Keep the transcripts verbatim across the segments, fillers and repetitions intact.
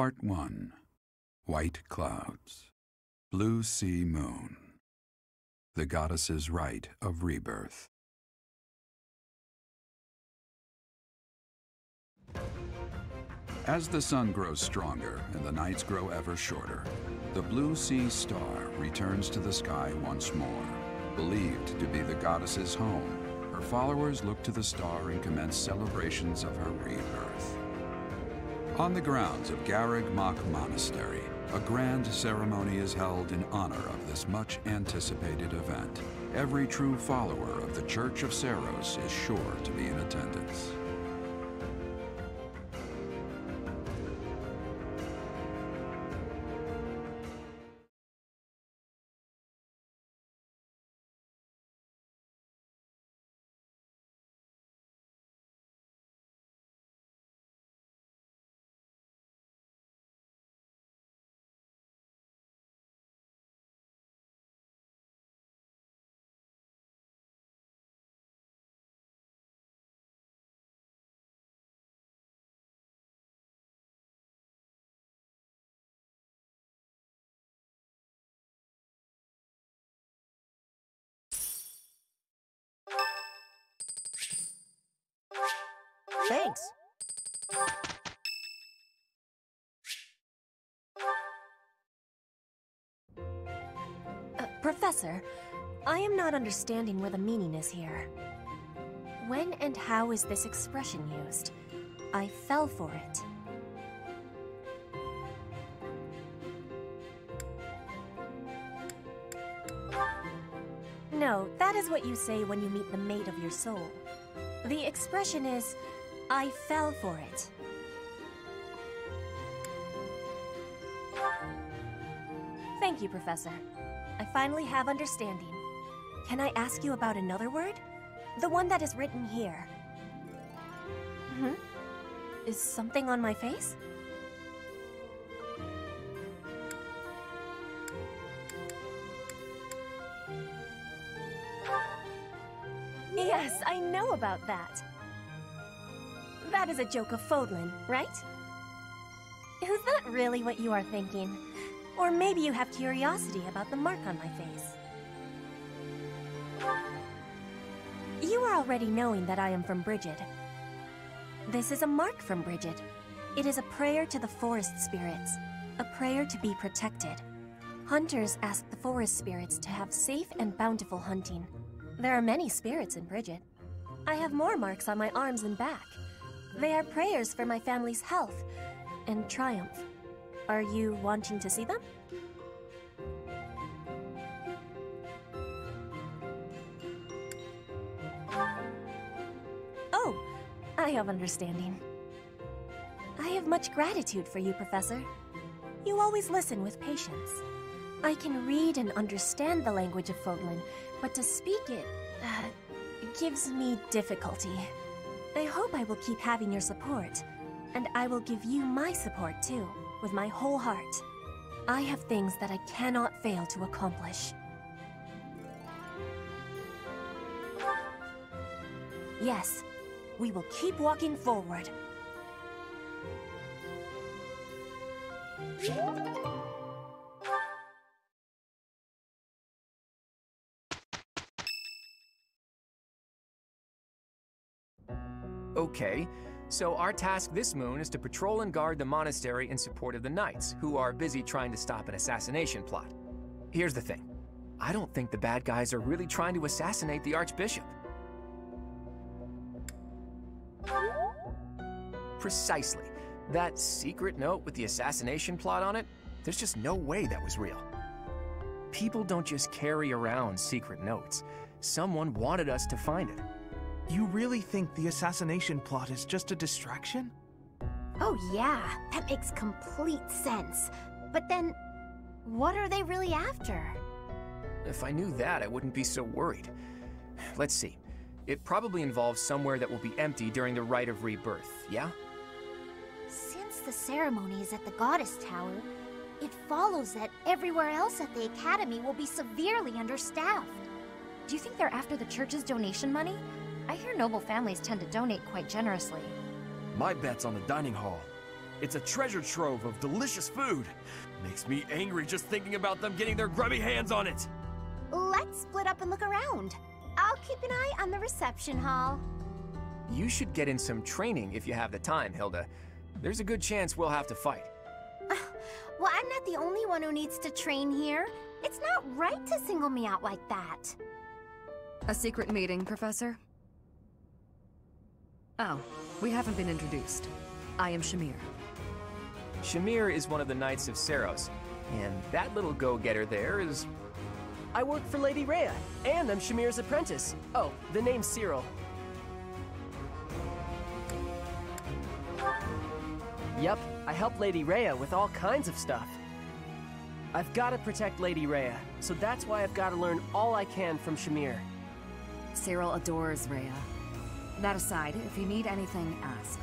Part one. White Clouds. Blue Sea Moon. The Goddess's Rite of Rebirth. As the sun grows stronger and the nights grow ever shorter, the Blue Sea Star returns to the sky once more. Believed to be the goddess's home, her followers look to the star and commence celebrations of her rebirth. On the grounds of Garreg Mach Monastery, a grand ceremony is held in honor of this much-anticipated event. Every true follower of the Church of Seiros is sure to be in attendance. Thanks. Uh, Professor, I am not understanding where the meaning is here. When and how is this expression used? I fell for it. No, that is what you say when you meet the mate of your soul. The expression is, I fell for it. Thank you, Professor. I finally have understanding. Can I ask you about another word? The one that is written here. Hmm? Is something on my face? Yes, I know about that. That is a joke of Fódlan, right? Is that really what you are thinking? Or maybe you have curiosity about the mark on my face. You are already knowing that I am from Brigid. This is a mark from Brigid. It is a prayer to the forest spirits. A prayer to be protected. Hunters ask the forest spirits to have safe and bountiful hunting. There are many spirits in Brigid. I have more marks on my arms and back. They are prayers for my family's health and triumph. Are you wanting to see them? Oh, I have understanding. I have much gratitude for you, Professor. You always listen with patience. I can read and understand the language of Fódlan, but to speak it, uh, gives me difficulty. I hope I will keep having your support, and I will give you my support too, with my whole heart. I have things that I cannot fail to accomplish. Yes, we will keep walking forward. Okay, so our task this moon is to patrol and guard the monastery in support of the knights, who are busy trying to stop an assassination plot. Here's the thing. I don't think the bad guys are really trying to assassinate the Archbishop. Precisely. That secret note with the assassination plot on it, there's just no way that was real. People don't just carry around secret notes. Someone wanted us to find it. You really think the assassination plot is just a distraction? Oh yeah, that makes complete sense. But then, what are they really after? If I knew that, I wouldn't be so worried. Let's see. It probably involves somewhere that will be empty during the Rite of Rebirth, yeah? Since the ceremony is at the Goddess Tower, it follows that everywhere else at the Academy will be severely understaffed. Do you think they're after the church's donation money? I hear noble families tend to donate quite generously. My bet's on the dining hall. It's a treasure trove of delicious food. Makes me angry just thinking about them getting their grubby hands on it. Let's split up and look around. I'll keep an eye on the reception hall. You should get in some training if you have the time, Hilda. There's a good chance we'll have to fight. Well, I'm not the only one who needs to train here. It's not right to single me out like that. A secret meeting, Professor? Oh, we haven't been introduced. I am Shamir. Shamir is one of the Knights of Seiros, and that little go-getter there is... I work for Lady Rhea, and I'm Shamir's apprentice. Oh, the name's Cyril. Yep, I help Lady Rhea with all kinds of stuff. I've got to protect Lady Rhea, so that's why I've got to learn all I can from Shamir. Cyril adores Rhea. That aside, if you need anything, ask.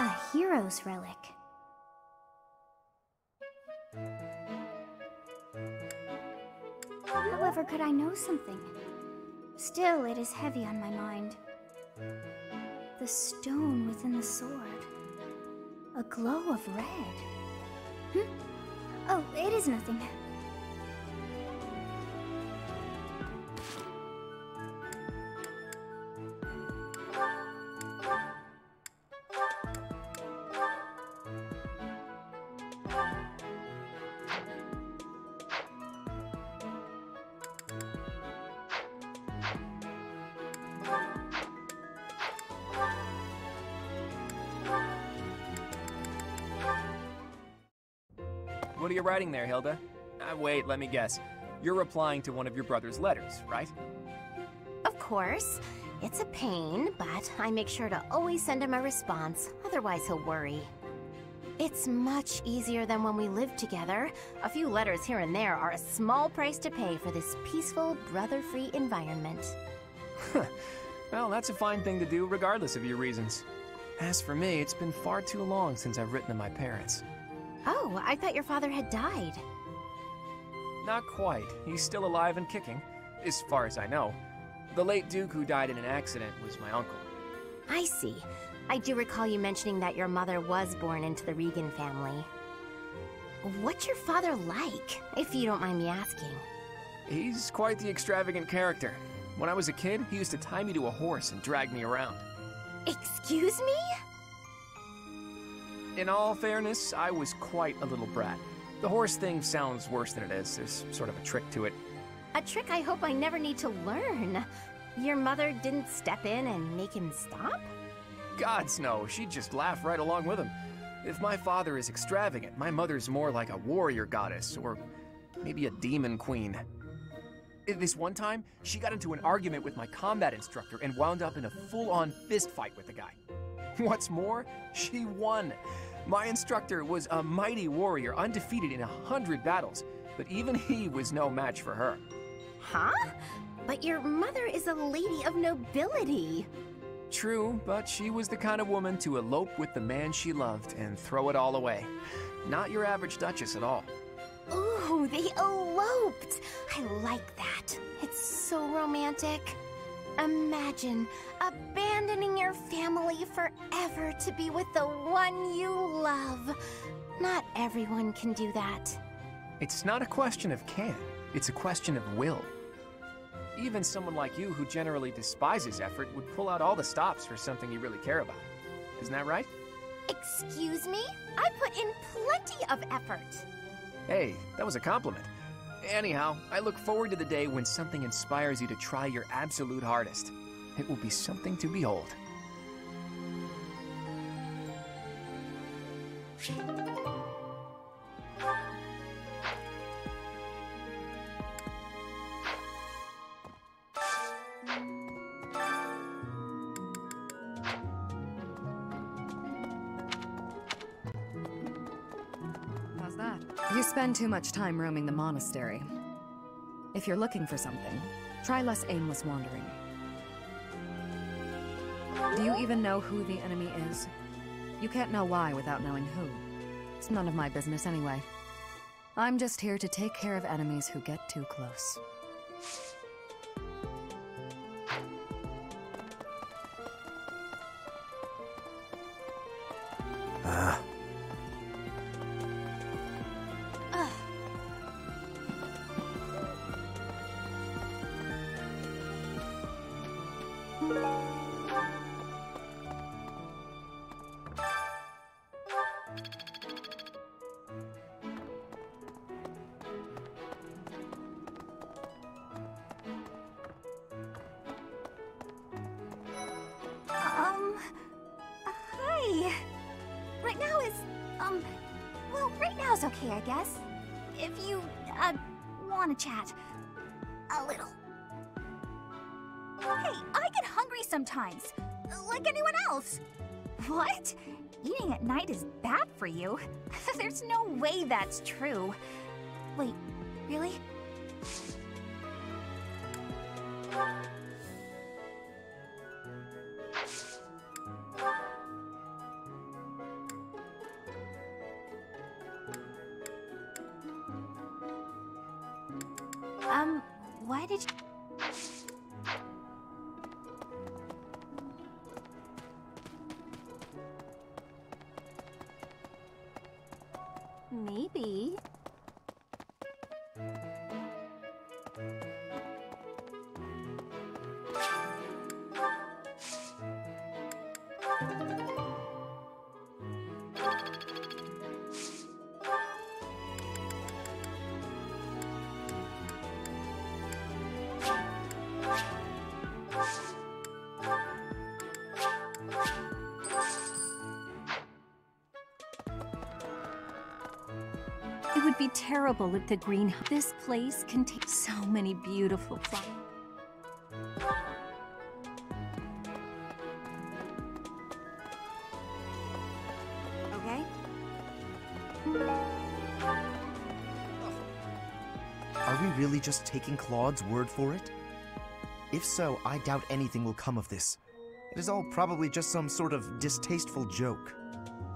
A hero's relic. However could I know something? Still, it is heavy on my mind. The stone within the sword. A glow of red. Hm? Oh, it is nothing. What are you writing there, Hilda? Ah, wait, let me guess. You're replying to one of your brother's letters, right? Of course. It's a pain, but I make sure to always send him a response, otherwise he'll worry. It's much easier than when we lived together. A few letters here and there are a small price to pay for this peaceful, brother-free environment. Well, that's a fine thing to do, regardless of your reasons. As for me, it's been far too long since I've written to my parents. Oh, I thought your father had died. Not quite. He's still alive and kicking, as far as I know. The late Duke who died in an accident was my uncle. I see. I do recall you mentioning that your mother was born into the Regan family. What's your father like, if you don't mind me asking? He's quite the extravagant character. When I was a kid, he used to tie me to a horse and drag me around. Excuse me? In all fairness, I was quite a little brat. The horse thing sounds worse than it is. There's sort of a trick to it. A trick I hope I never need to learn. Your mother didn't step in and make him stop? Gods no, she'd just laugh right along with him. If my father is extravagant, my mother's more like a warrior goddess, or maybe a demon queen. This one time, she got into an argument with my combat instructor and wound up in a full-on fist fight with the guy. What's more, she won. My instructor was a mighty warrior, undefeated in a hundred battles, but even he was no match for her. Huh? But your mother is a lady of nobility. True, but she was the kind of woman to elope with the man she loved and throw it all away. Not your average duchess at all. Ooh, they eloped! I like that. It's so romantic. Imagine abandoning your family forever to be with the one you love. Not everyone can do that. It's not a question of can, it's a question of will. Even someone like you who generally despises effort would pull out all the stops for something you really care about. Isn't that right? Excuse me? I put in plenty of effort. Hey, that was a compliment. Anyhow, I look forward to the day when something inspires you to try your absolute hardest. It will be something to behold. You spend too much time roaming the monastery. If you're looking for something, try less aimless wandering. Do you even know who the enemy is? You can't know why without knowing who. It's none of my business anyway. I'm just here to take care of enemies who get too close. Ah. Uh. You. There's no way that's true. Wait, really? Um, why did you... Maybe. Terrible at the green. This place contains so many beautiful flowers. Okay. Are we really just taking Claude's word for it? If so, I doubt anything will come of this. It is all probably just some sort of distasteful joke.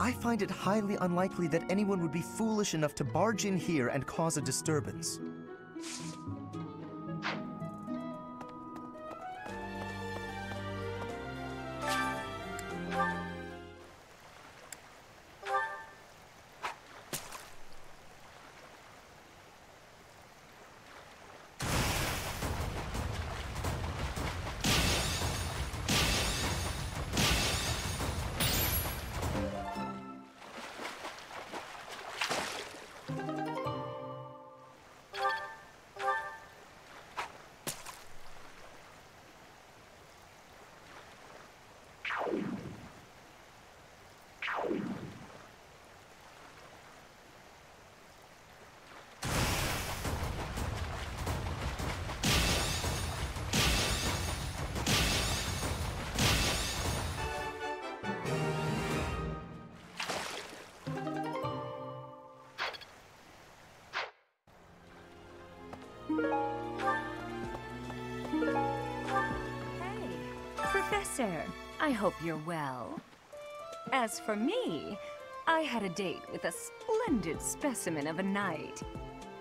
I find it highly unlikely that anyone would be foolish enough to barge in here and cause a disturbance. Sir, I hope you're well. As for me, I had a date with a splendid specimen of a knight.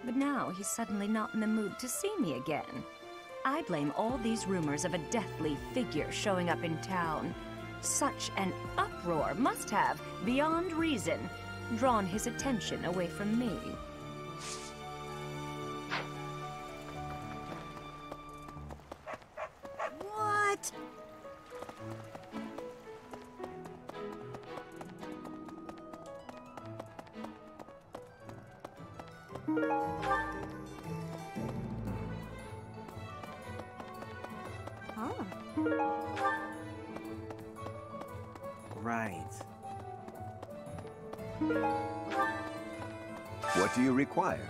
But now he's suddenly not in the mood to see me again. I blame all these rumors of a deathly figure showing up in town. Such an uproar must have, beyond reason, drawn his attention away from me. Ah. Right. What do you require?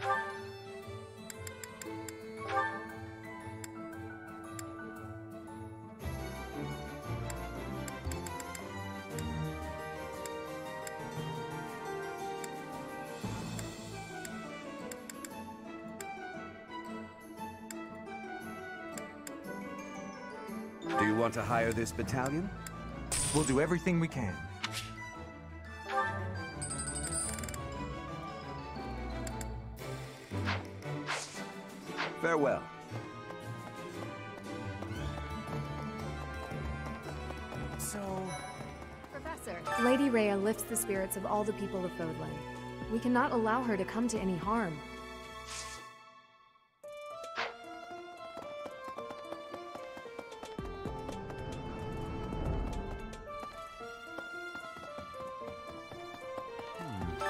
Do you want to hire this battalion? We'll do everything we can. Farewell. So... Professor, Lady Rhea lifts the spirits of all the people of Fódlan. We cannot allow her to come to any harm.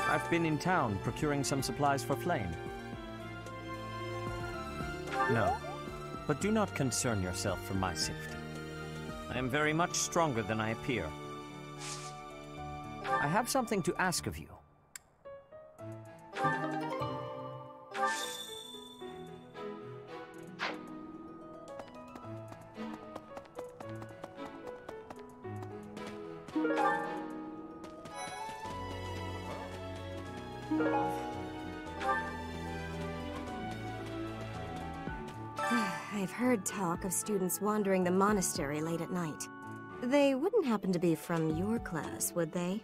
I've been in town procuring some supplies for flame. No, but do not concern yourself for my safety. I am very much stronger than I appear. I have something to ask of you. Talk of students wandering the monastery late at night. They wouldn't happen to be from your class, would they?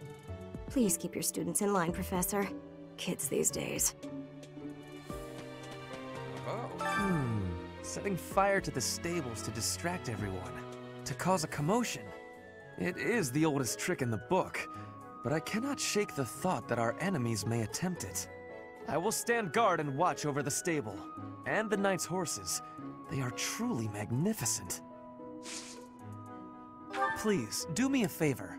Please keep your students in line, Professor. Kids these days. Oh. Hmm. Setting fire to the stables to distract everyone. To cause a commotion. It is the oldest trick in the book, but I cannot shake the thought that our enemies may attempt it. I will stand guard and watch over the stable, and the knight's horses. They are truly magnificent. Please, do me a favor.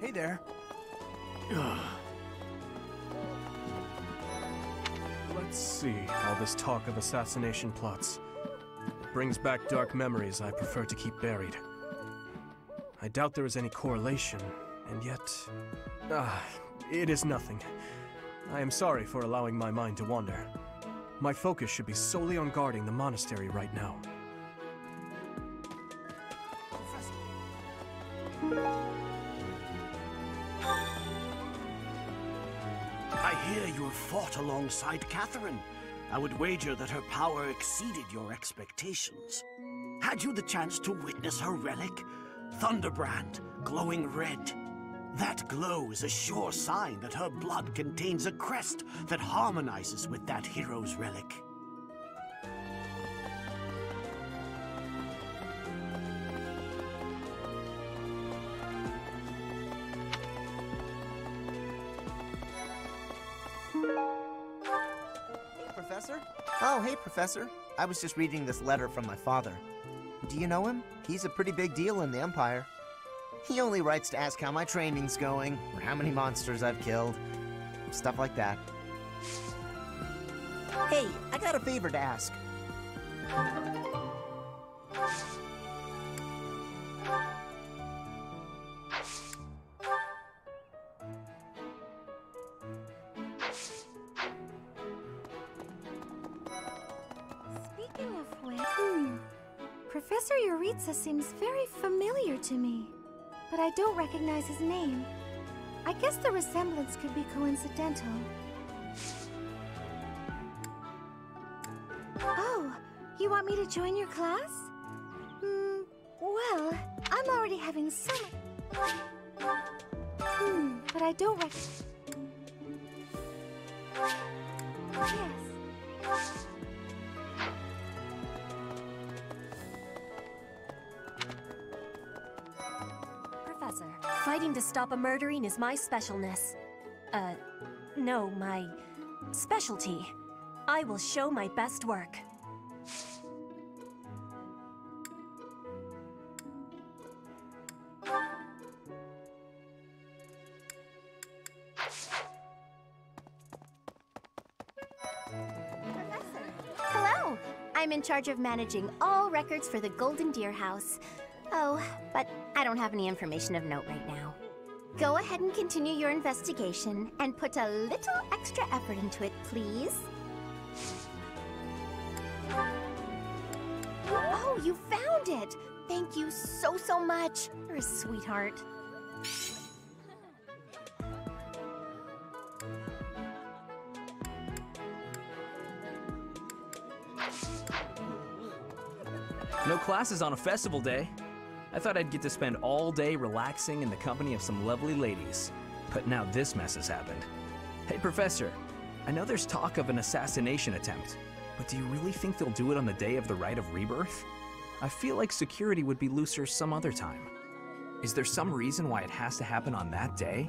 Hey there. Let's see, all this talk of assassination plots. It brings back dark memories I prefer to keep buried. I doubt there is any correlation, and yet... Ah, it is nothing. I am sorry for allowing my mind to wander. My focus should be solely on guarding the monastery right now. Fought alongside Catherine. I would wager that her power exceeded your expectations. Had you the chance to witness her relic? Thunderbrand, glowing red. That glow is a sure sign that her blood contains a crest that harmonizes with that hero's relic. Oh, hey, Professor. I was just reading this letter from my father. Do you know him? He's a pretty big deal in the Empire. He only writes to ask how my training's going, or how many monsters I've killed, stuff like that. Hey, I got a favor to ask. Seems very familiar to me, but I don't recognize his name. I guess the resemblance could be coincidental. Oh, you want me to join your class? Hmm, well, I'm already having so much... Hmm, but I don't rec... Yes. Fighting to stop a murdering is my specialness. Uh, no, my specialty. I will show my best work. I'm in charge of managing all records for the Golden Deer House. Oh, but I don't have any information of note right now. Go ahead and continue your investigation, and put a little extra effort into it, please. Oh, you found it! Thank you so, so much! You're a sweetheart. No classes on a festival day. I thought I'd get to spend all day relaxing in the company of some lovely ladies. But now this mess has happened. Hey, Professor, I know there's talk of an assassination attempt, but do you really think they'll do it on the day of the Rite of Rebirth? I feel like security would be looser some other time. Is there some reason why it has to happen on that day?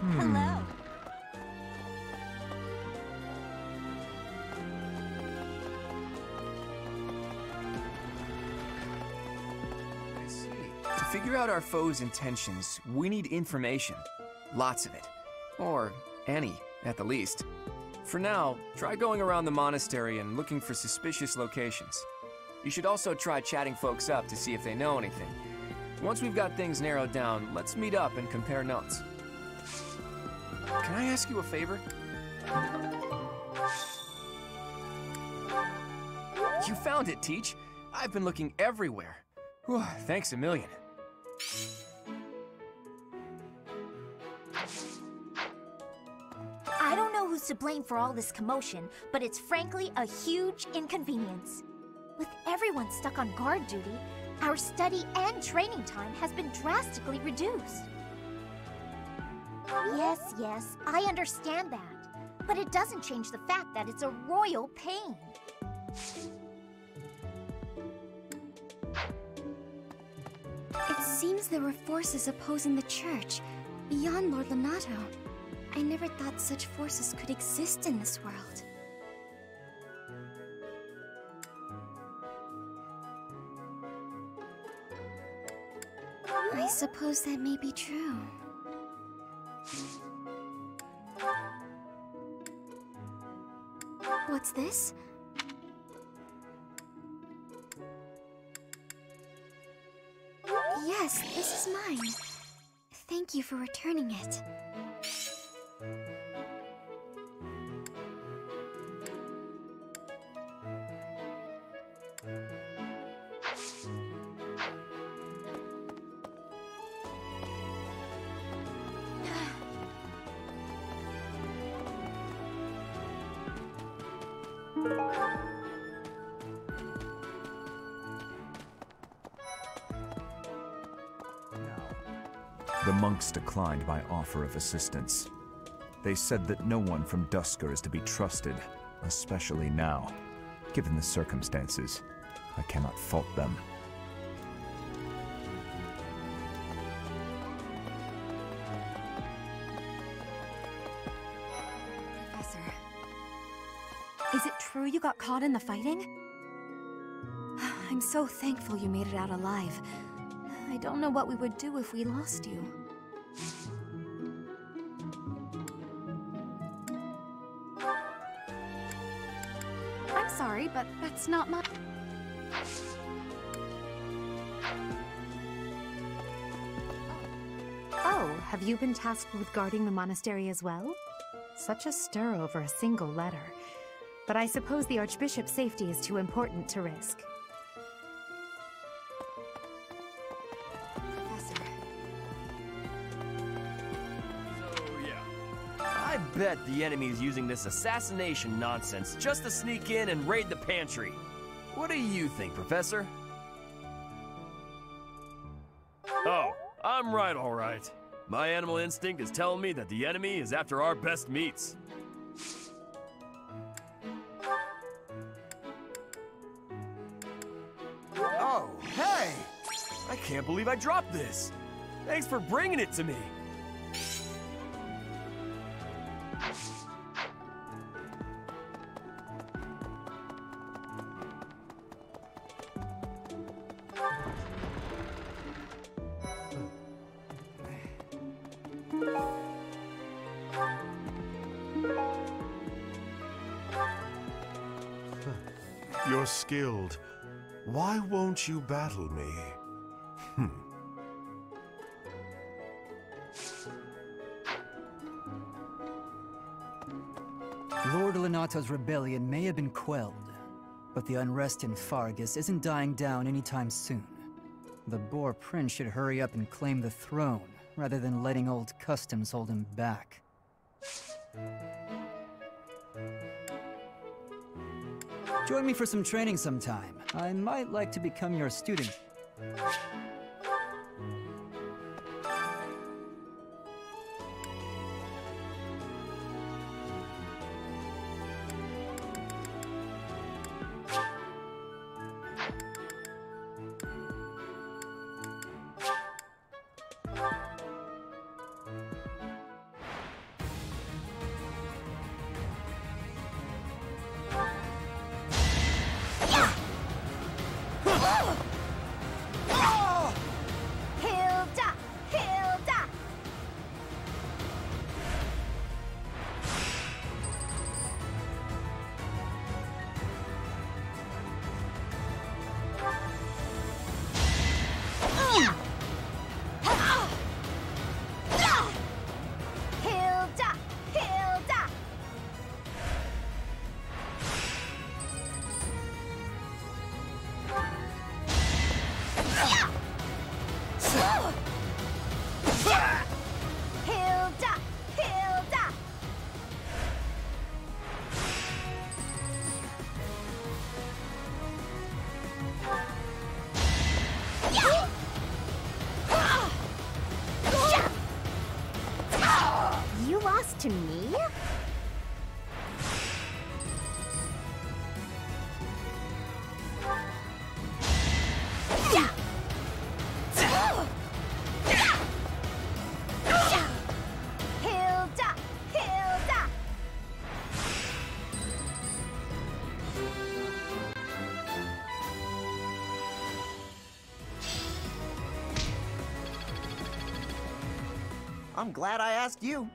Hmm. Hello. To figure out our foes' intentions, we need information. Lots of it. Or any, at the least. For now, try going around the monastery and looking for suspicious locations. You should also try chatting folks up to see if they know anything. Once we've got things narrowed down, let's meet up and compare notes. Can I ask you a favor? You found it, Teach! I've been looking everywhere. Whew, thanks a million. I don't know who's to blame for all this commotion, but it's frankly a huge inconvenience. With everyone stuck on guard duty, our study and training time has been drastically reduced. Yes, yes, I understand that, but it doesn't change the fact that it's a royal pain. It seems there were forces opposing the church, beyond Lord Lonato. I never thought such forces could exist in this world. I suppose that may be true. What's this? Yes, this is mine. Thank you for returning it. Declined my offer of assistance. They said that no one from Dusker is to be trusted, especially now. Given the circumstances, I cannot fault them. Professor, is it true you got caught in the fighting? I'm so thankful you made it out alive. I don't know what we would do if we lost you. I'm sorry, but that's not my... Oh, have you been tasked with guarding the monastery as well? Such a stir over a single letter. But I suppose the Archbishop's safety is too important to risk. I bet the enemy is using this assassination nonsense just to sneak in and raid the pantry. What do you think, Professor? Oh, I'm right, all right. My animal instinct is telling me that the enemy is after our best meats. Hey! I can't believe I dropped this. Thanks for bringing it to me. You're skilled. Why won't you battle me? Hmm. Lord Lonato's rebellion may have been quelled, but the unrest in Faerghus isn't dying down anytime soon. The Boar Prince should hurry up and claim the throne, rather than letting old customs hold him back. Join me for some training sometime. I might like to become your student. To me? I'm glad I asked you.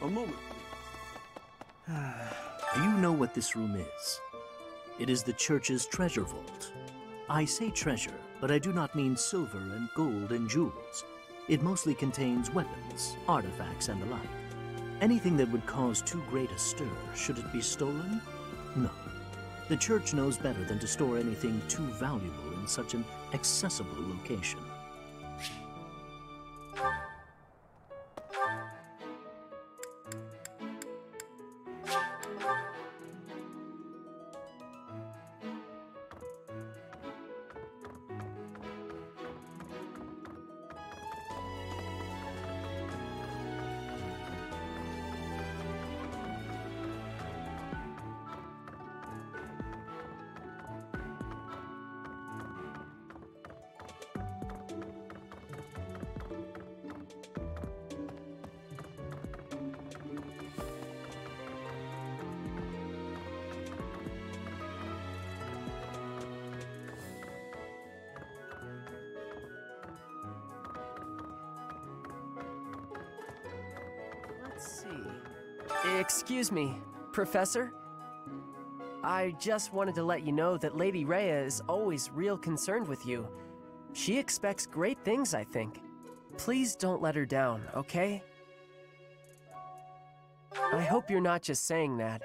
A moment. Do you know what this room is? It is the church's treasure vault. I say treasure, but I do not mean silver and gold and jewels. It mostly contains weapons, artifacts, and the like. Anything that would cause too great a stir, should it be stolen? No. The church knows better than to store anything too valuable in such an accessible location. Excuse me, Professor? I just wanted to let you know that Lady Rhea is always real concerned with you. She expects great things, I think. Please don't let her down, okay? I hope you're not just saying that.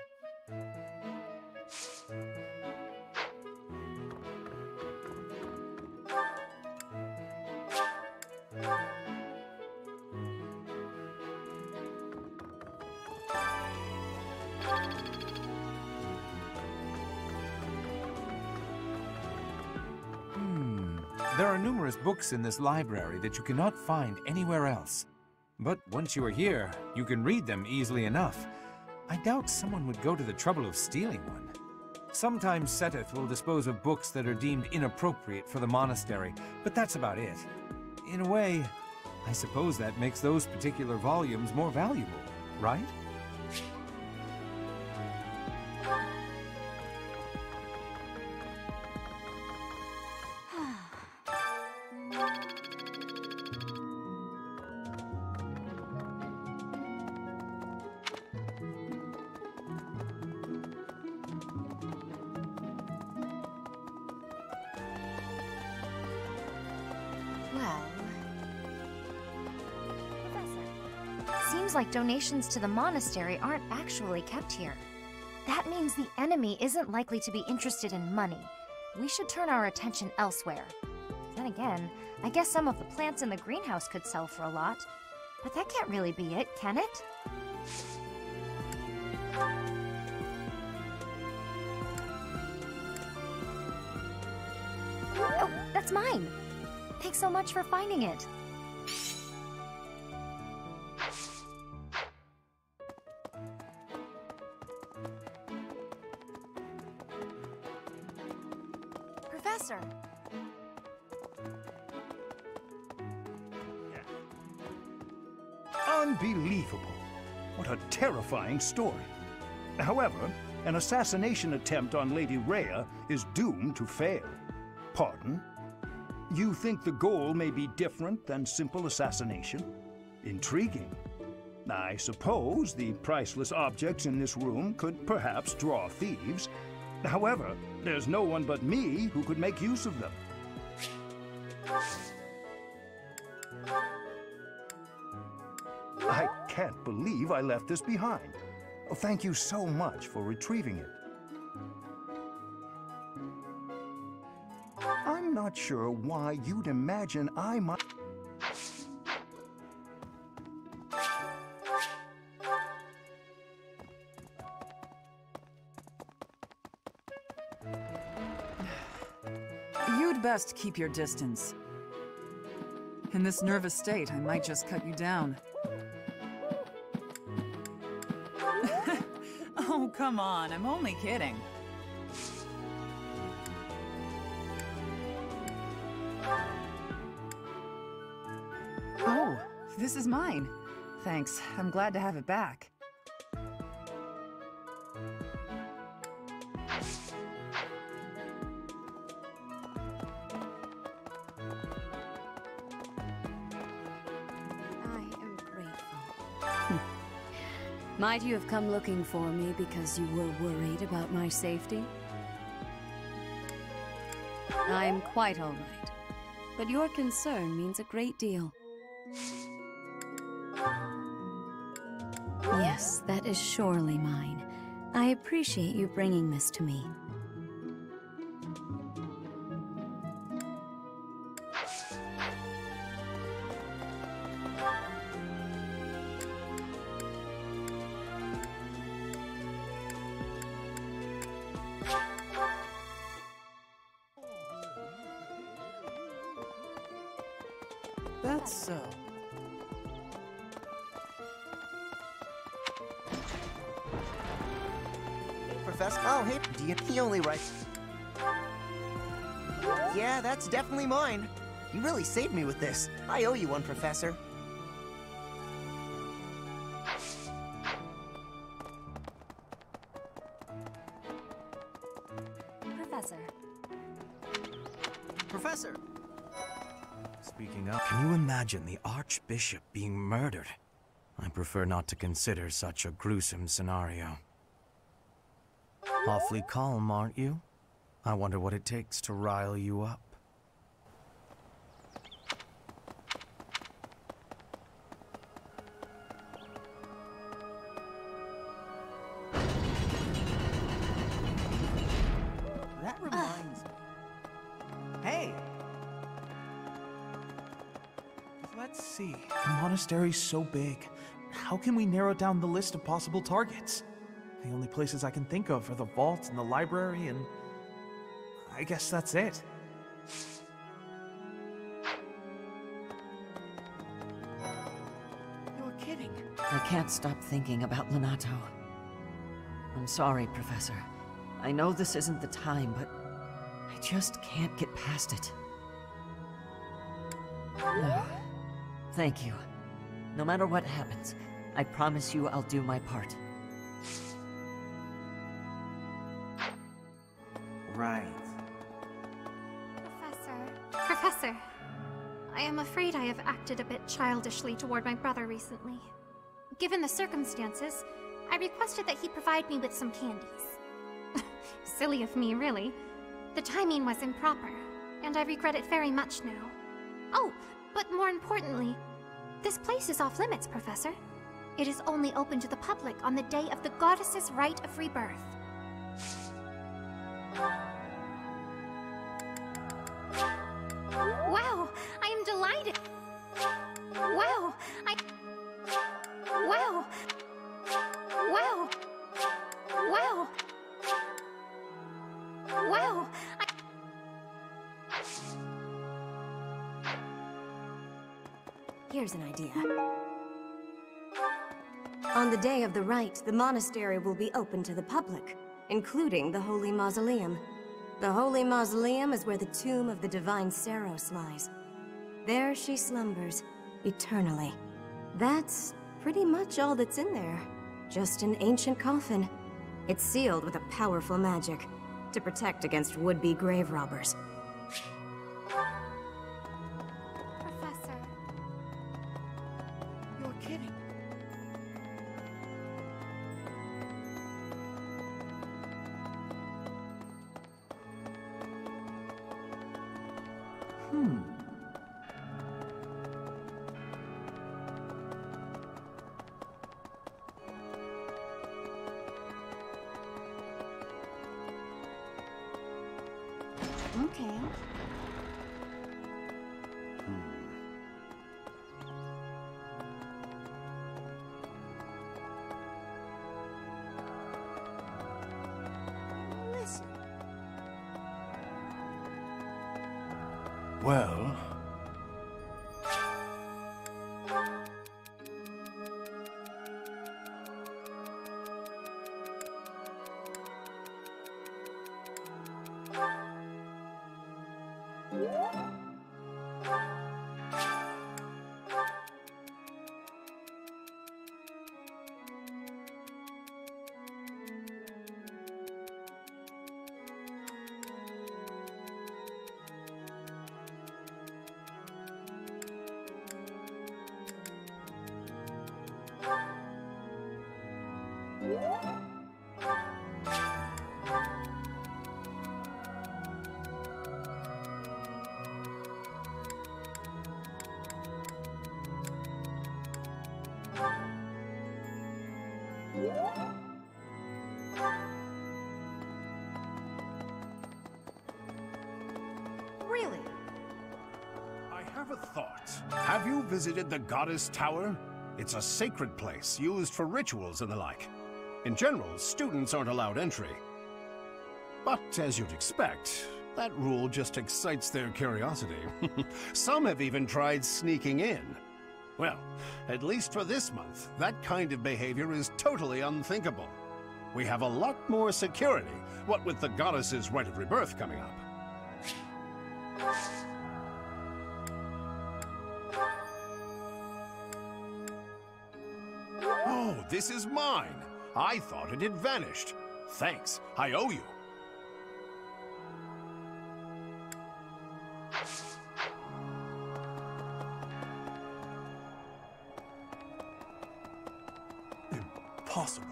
Books in this library that you cannot find anywhere else. But once you are here, you can read them easily enough. I doubt someone would go to the trouble of stealing one. Sometimes Seteth will dispose of books that are deemed inappropriate for the monastery, but that's about it. In a way, I suppose that makes those particular volumes more valuable, right? Donations to the monastery aren't actually kept here. That means the enemy isn't likely to be interested in money. We should turn our attention elsewhere. Then again, I guess some of the plants in the greenhouse could sell for a lot. But that can't really be it, can it? Oh, that's mine! Thanks so much for finding it. Terrifying story. However, an assassination attempt on Lady Rhea is doomed to fail. Pardon? You think the goal may be different than simple assassination? Intriguing. I suppose the priceless objects in this room could perhaps draw thieves. However, there's no one but me who could make use of them. I can't believe I left this behind. Oh, thank you so much for retrieving it. I'm not sure why you'd imagine I might... You'd best keep your distance. In this nervous state, I might just cut you down. Come on, I'm only kidding. Oh, this is mine. Thanks, I'm glad to have it back. Might you have come looking for me because you were worried about my safety? I am quite all right, but your concern means a great deal. Yes, that is surely mine. I appreciate you bringing this to me. It's definitely mine. You really saved me with this. I owe you one, Professor. Professor. Professor! Speaking of, can you imagine the Archbishop being murdered? I prefer not to consider such a gruesome scenario. Awfully calm, aren't you? I wonder what it takes to rile you up. Let's see. The monastery's so big. How can we narrow down the list of possible targets? The only places I can think of are the vault and the library, and I guess that's it. You're kidding. I can't stop thinking about Lonato. I'm sorry, Professor. I know this isn't the time, but I just can't get past it. No. Thank you. No matter what happens, I promise you I'll do my part. Right. Professor. Professor, I am afraid I have acted a bit childishly toward my brother recently. Given the circumstances, I requested that he provide me with some candies. Silly of me, really. The timing was improper, and I regret it very much now. Oh, but more importantly, this place is off limits, Professor. It is only open to the public on the day of the Goddess's Rite of Rebirth. Wow, I am delighted. Wow, I... Wow. Wow. Wow. Wow. I... Here's an idea. On the day of the rite, the monastery will be open to the public, including the Holy Mausoleum. The Holy Mausoleum is where the Tomb of the Divine Seiros lies. There she slumbers, eternally. That's pretty much all that's in there. Just an ancient coffin. It's sealed with a powerful magic, to protect against would-be grave robbers. Well... Really? I have a thought. Have you visited the Goddess Tower? It's a sacred place used for rituals and the like. In general, students aren't allowed entry. But as you'd expect, that rule just excites their curiosity. Some have even tried sneaking in. Well, at least for this month, that kind of behavior is totally unthinkable. We have a lot more security, what with the Goddess's Rite of Rebirth coming up. Oh, this is mine! I thought it had vanished. Thanks, I owe you. Impossible.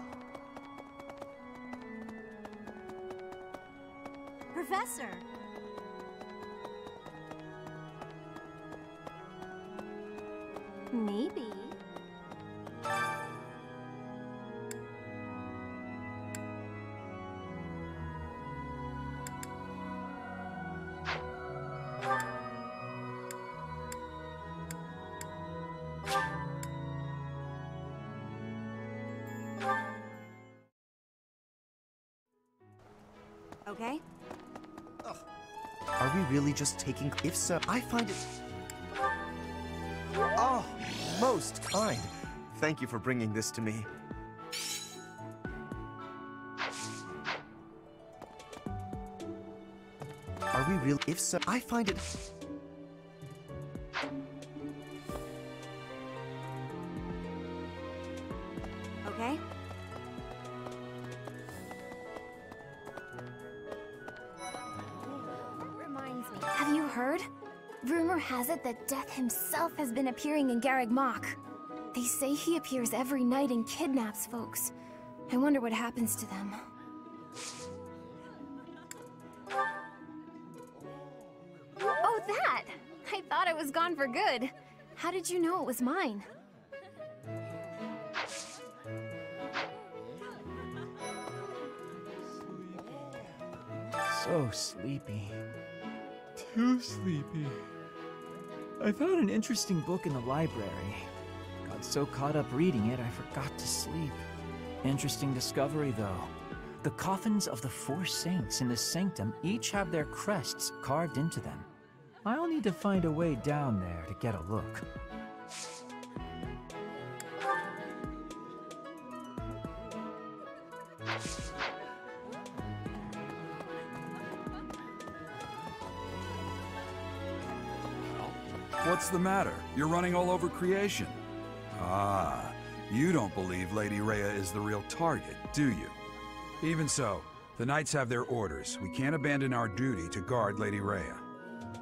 Professor! Maybe. Okay? Ugh. Are we really just taking... If so, I find it... Oh, most kind. Thank you for bringing this to me. Are we really... If so, I find it... Okay? Have you heard? Rumor has it that Death himself has been appearing in Garreg Mach. They say he appears every night and kidnaps folks. I wonder what happens to them. Oh, that! I thought I was gone for good. How did you know it was mine? So sleepy. Too sleepy. I found an interesting book in the library. Got so caught up reading it, I forgot to sleep. Interesting discovery, though. The coffins of the four saints in the sanctum each have their crests carved into them. I'll need to find a way down there to get a look. What's the matter? You're running all over creation. Ah, you don't believe Lady Rhea is the real target, do you? Even so, the knights have their orders. We can't abandon our duty to guard Lady Rhea.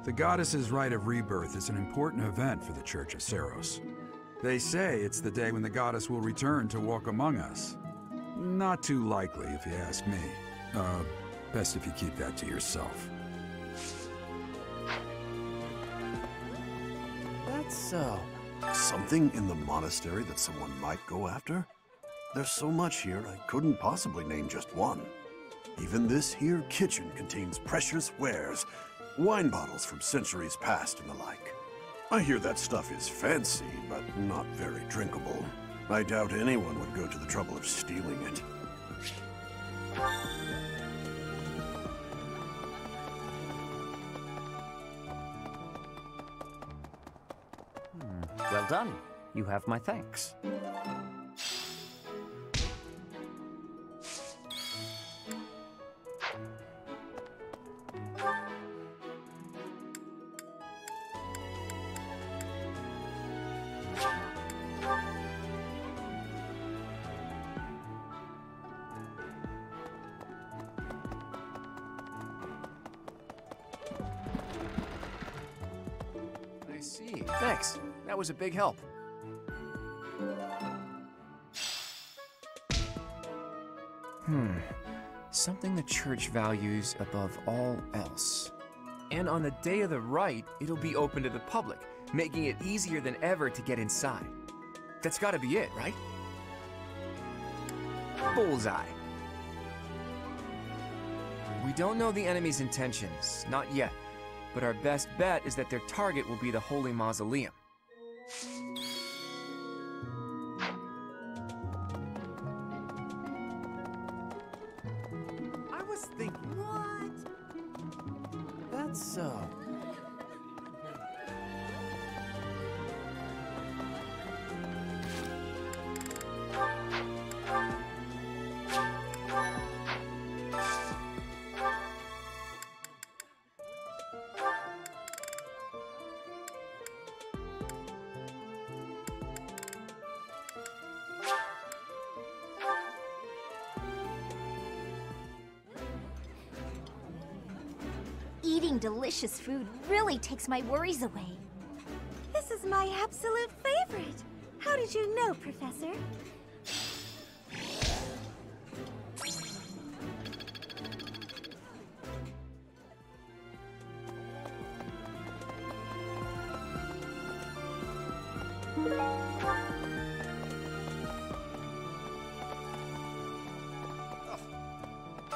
The goddess's Rite of Rebirth is an important event for the Church of Seiros. They say it's the day when the goddess will return to walk among us. Not too likely, if you ask me. Uh, best if you keep that to yourself. So, something in the monastery that someone might go after? There's so much here, I couldn't possibly name just one. Even this here kitchen contains precious wares, wine bottles from centuries past and the like. I hear that stuff is fancy, but not very drinkable. I doubt anyone would go to the trouble of stealing it. Well done. You have my thanks. I see. Thanks. That was a big help. Hmm. Something the church values above all else. And on the day of the rite, it'll be open to the public, making it easier than ever to get inside. That's gotta be it, right? Bullseye. We don't know the enemy's intentions, not yet, but our best bet is that their target will be the Holy Mausoleum. I was thinking... What? That's so... Eating delicious food really takes my worries away. This is my absolute favorite. How did you know, Professor?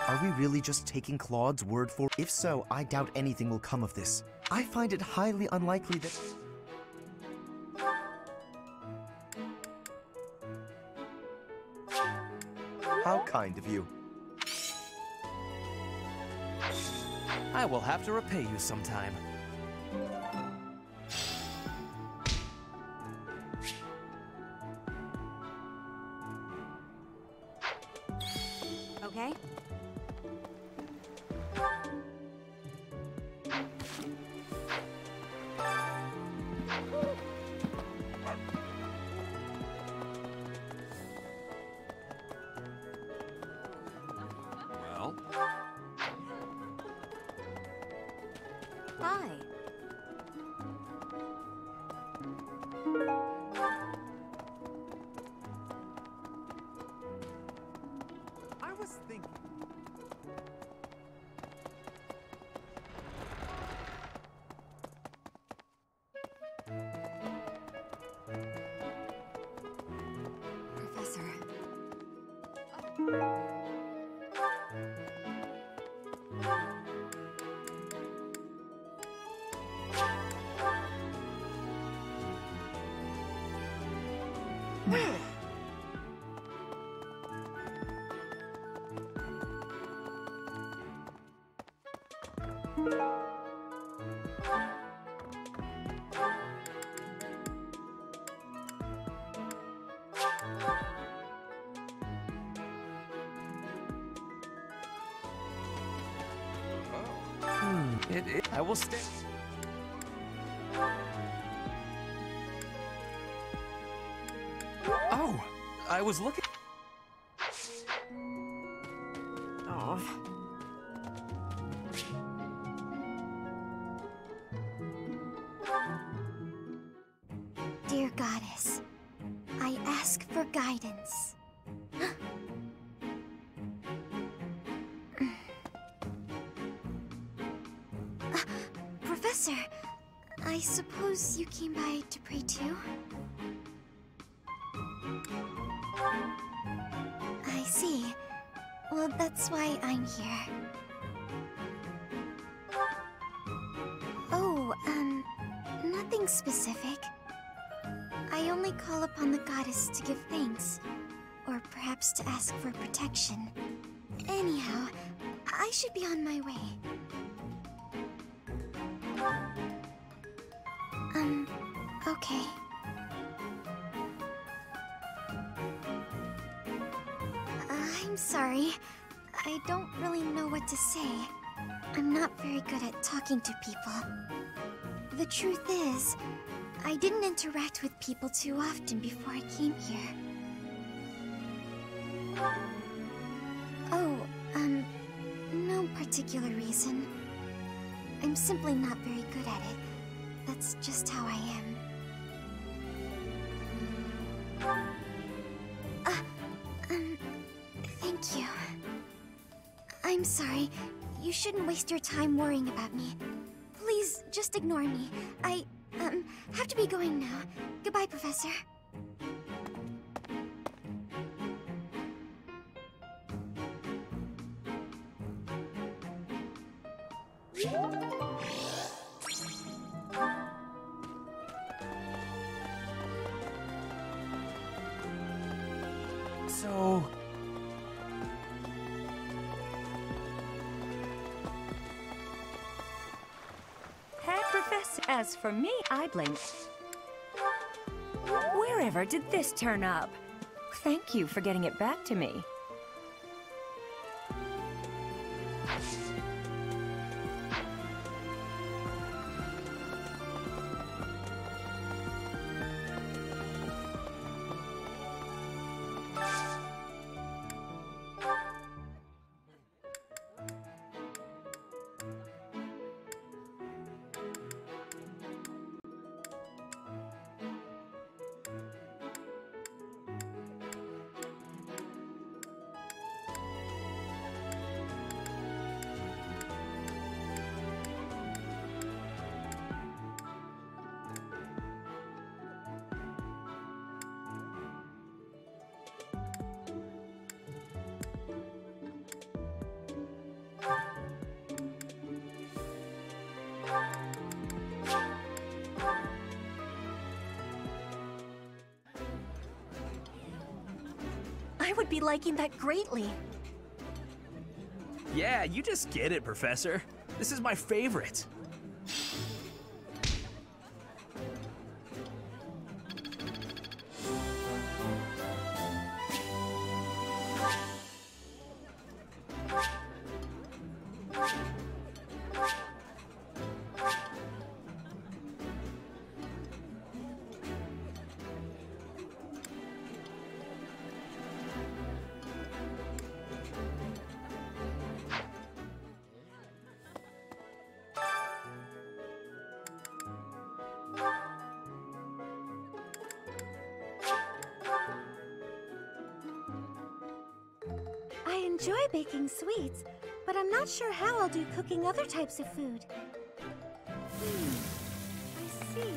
Are we really just taking Claude's word for it? If so, I doubt anything will come of this. I find it highly unlikely that... How kind of you. I will have to repay you sometime. Okay. It, it, I will stay. Oh, I was looking. Oh. Dear Goddess, I ask for guidance. I suppose you came by to pray too? I see. Well, that's why I'm here. Oh, um, nothing specific. I only call upon the goddess to give thanks, or perhaps to ask for protection. Anyhow, I should be on my way. Um, okay. I'm sorry. I don't really know what to say. I'm not very good at talking to people. The truth is, I didn't interact with people too often before I came here. Oh, um, no particular reason. I'm simply not very good at it. That's just how I am. Uh, um, thank you. I'm sorry. You shouldn't waste your time worrying about me. Please, just ignore me. I, um, have to be going now. Goodbye, Professor. So... Hey, Professor. As for me, I blame... Wherever did this turn up? Thank you for getting it back to me. Would be liking that greatly. Yeah, you just get it, Professor. This is my favorite. I enjoy baking sweets, but I'm not sure how I'll do cooking other types of food. Hmm, I see.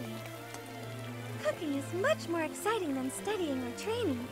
Cooking is much more exciting than studying or training.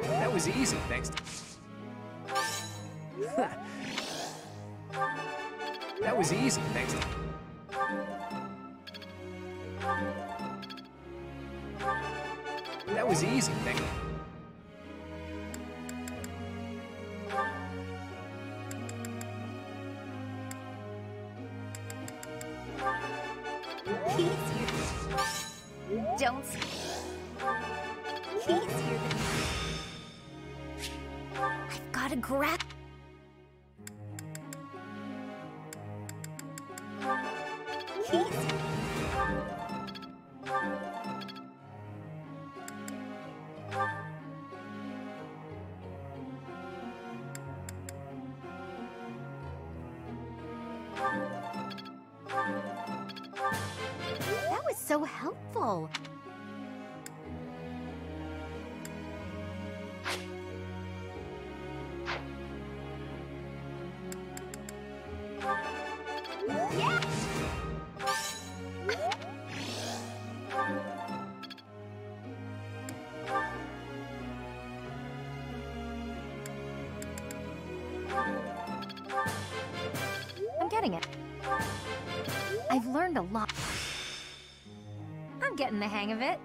That was easy, thanks to... That was easy, thanks to... That was easy, thanks to... So helpful. Yes. getting the hang of it.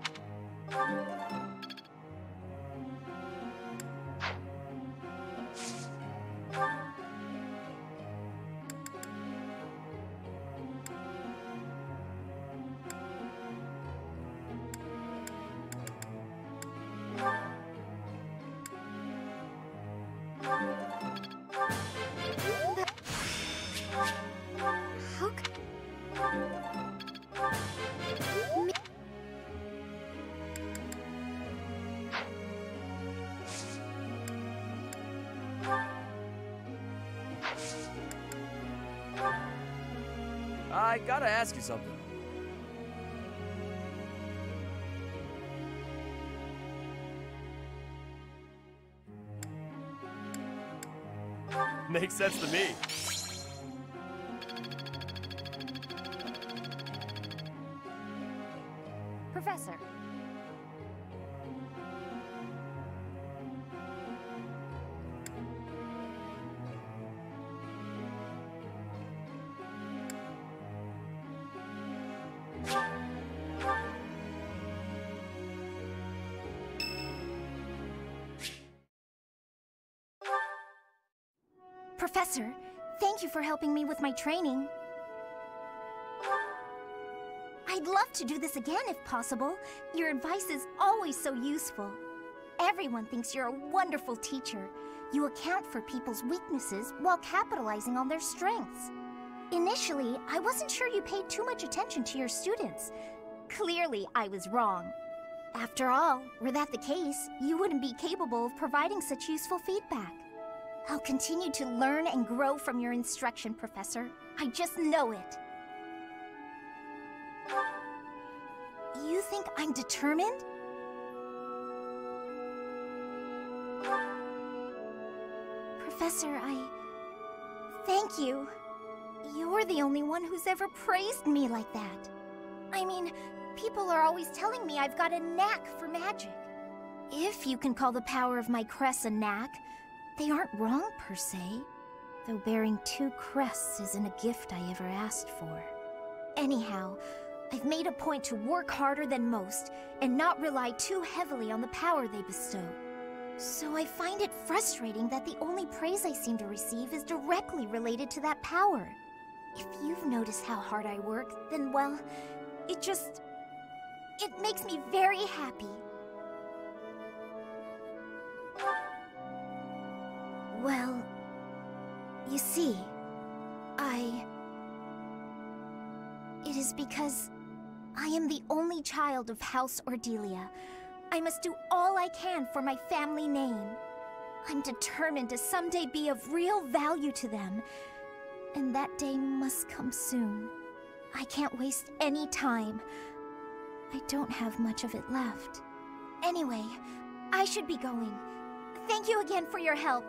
I gotta ask you something. Makes sense to me. Professor. Professor, thank you for helping me with my training. I'd love to do this again if possible. Your advice is always so useful. Everyone thinks you're a wonderful teacher. You account for people's weaknesses while capitalizing on their strengths. Initially, I wasn't sure you paid too much attention to your students. Clearly, I was wrong. After all, were that the case, you wouldn't be capable of providing such useful feedback. I'll continue to learn and grow from your instruction, Professor. I just know it. You think I'm determined? Professor, I... thank you. You're the only one who's ever praised me like that. I mean, people are always telling me I've got a knack for magic. If you can call the power of my crest a knack, they aren't wrong, per se, though bearing two crests isn't a gift I ever asked for. Anyhow, I've made a point to work harder than most and not rely too heavily on the power they bestow. So I find it frustrating that the only praise I seem to receive is directly related to that power. If you've noticed how hard I work, then, well, it just... it makes me very happy. Well, you see, I... it is because I am the only child of House Ordelia. I must do all I can for my family name. I'm determined to someday be of real value to them, and that day must come soon. I can't waste any time. I don't have much of it left. Anyway, I should be going. Thank you again for your help.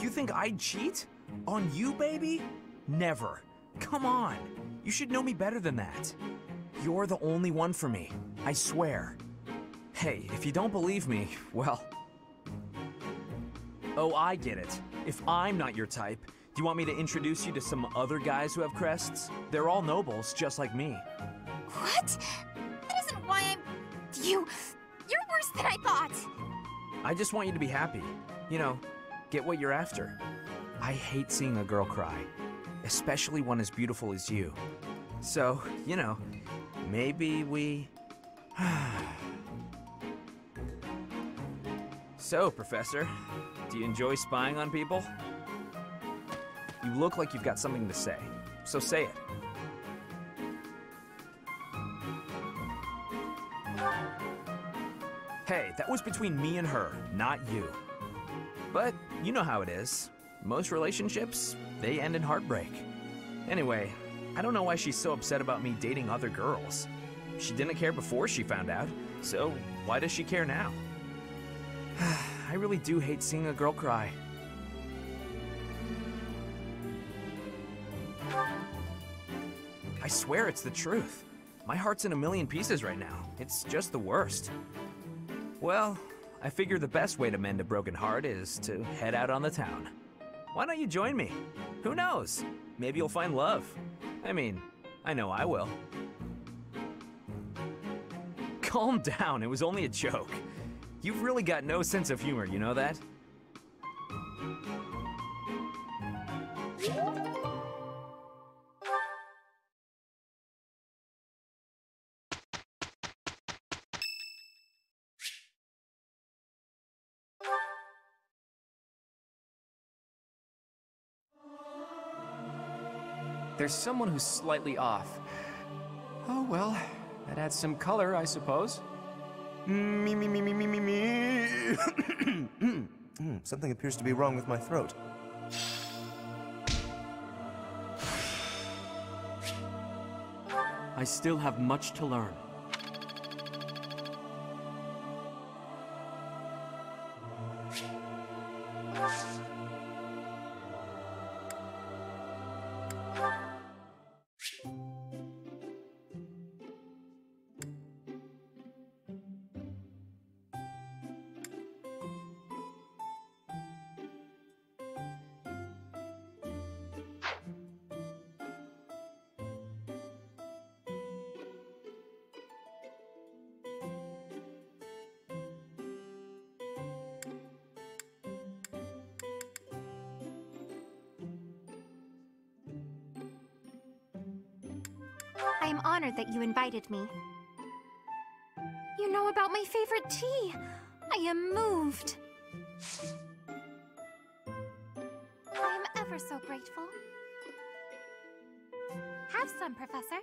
You think I'd cheat? On you, baby? Never. Come on. You should know me better than that. You're the only one for me. I swear. Hey, if you don't believe me, well... oh, I get it. If I'm not your type, do you want me to introduce you to some other guys who have crests? They're all nobles, just like me. What? That isn't why I'm... you... you're worse than I thought! I just want you to be happy. You know, get what you're after. I hate seeing a girl cry, especially one as beautiful as you. So, you know, maybe we... So, Professor, do you enjoy spying on people? You look like you've got something to say, so say it. Hey, that was between me and her, not you. But you know how it is. Most relationships, they end in heartbreak. Anyway, I don't know why she's so upset about me dating other girls. She didn't care before she found out, so why does she care now? I really do hate seeing a girl cry. I swear it's the truth. My heart's in a million pieces right now. It's just the worst. Well, I figure the best way to mend a broken heart is to head out on the town. Why don't you join me? Who knows? Maybe you'll find love. I mean, I know I will. Calm down, it was only a joke. You've really got no sense of humor, you know that? There's someone who's slightly off. Oh well, that adds some color, I suppose. Me, me, me, me, me, me, me. Something appears to be wrong with my throat. I still have much to learn. I am honored that you invited me. You know about my favorite tea. I am moved. I am ever so grateful. Have some, Professor.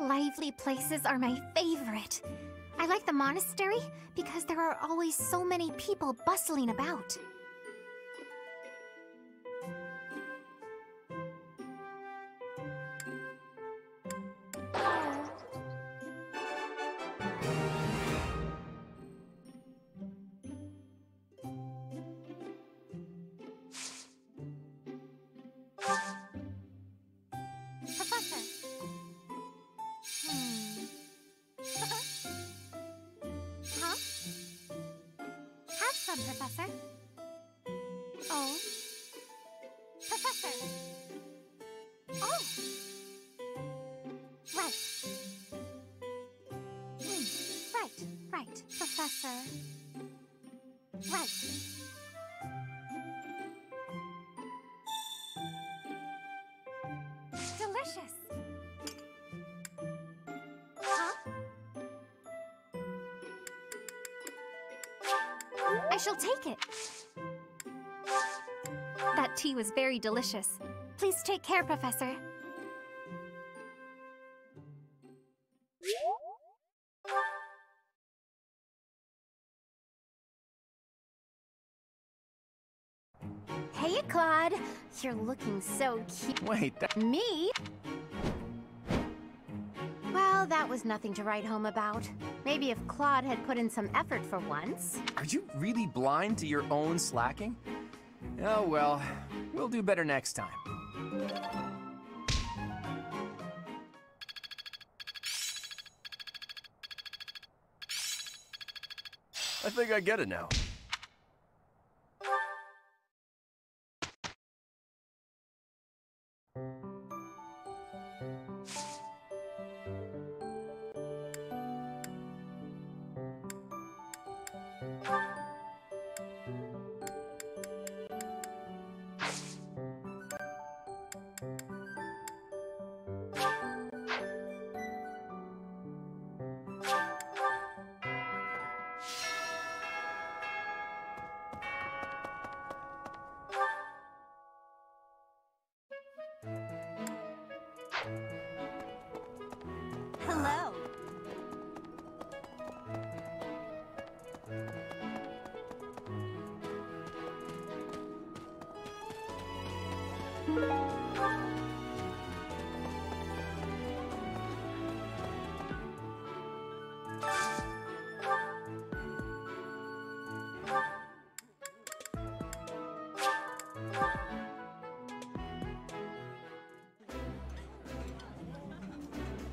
Lively places are my favorite. I like the monastery because there are always so many people bustling about. I shall take it. That tea was very delicious. Please take care, Professor. Hey, Claude. You're looking so cute. Wait, that... Me? Well, that was nothing to write home about. Maybe if Claude had put in some effort for once. Are you really blind to your own slacking? Oh well, we'll do better next time. I think I get it now.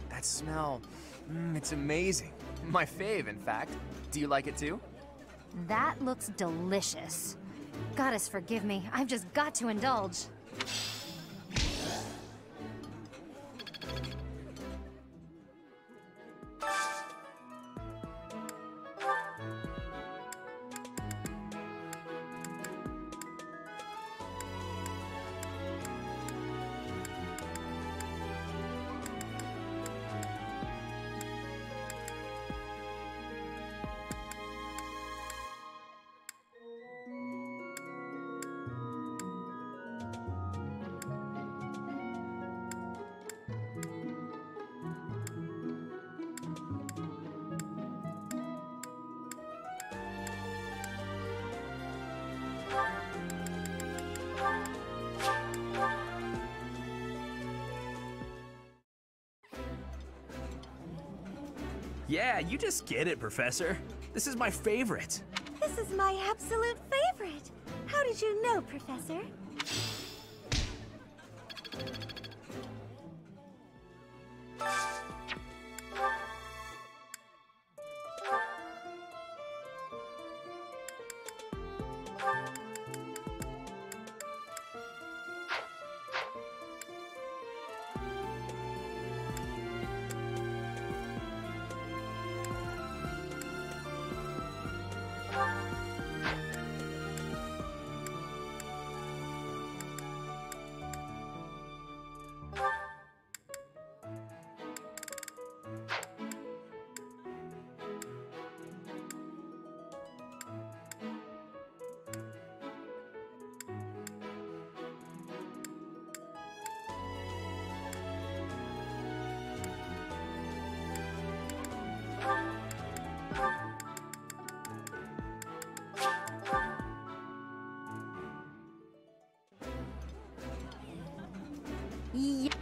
That smell, mm, it's amazing. My fave, in fact. Do you like it too? That looks delicious. Goddess, forgive me. I've just got to indulge. Yeah, you just get it, Professor. This is my favorite. This is my absolute favorite. How did you know, Professor?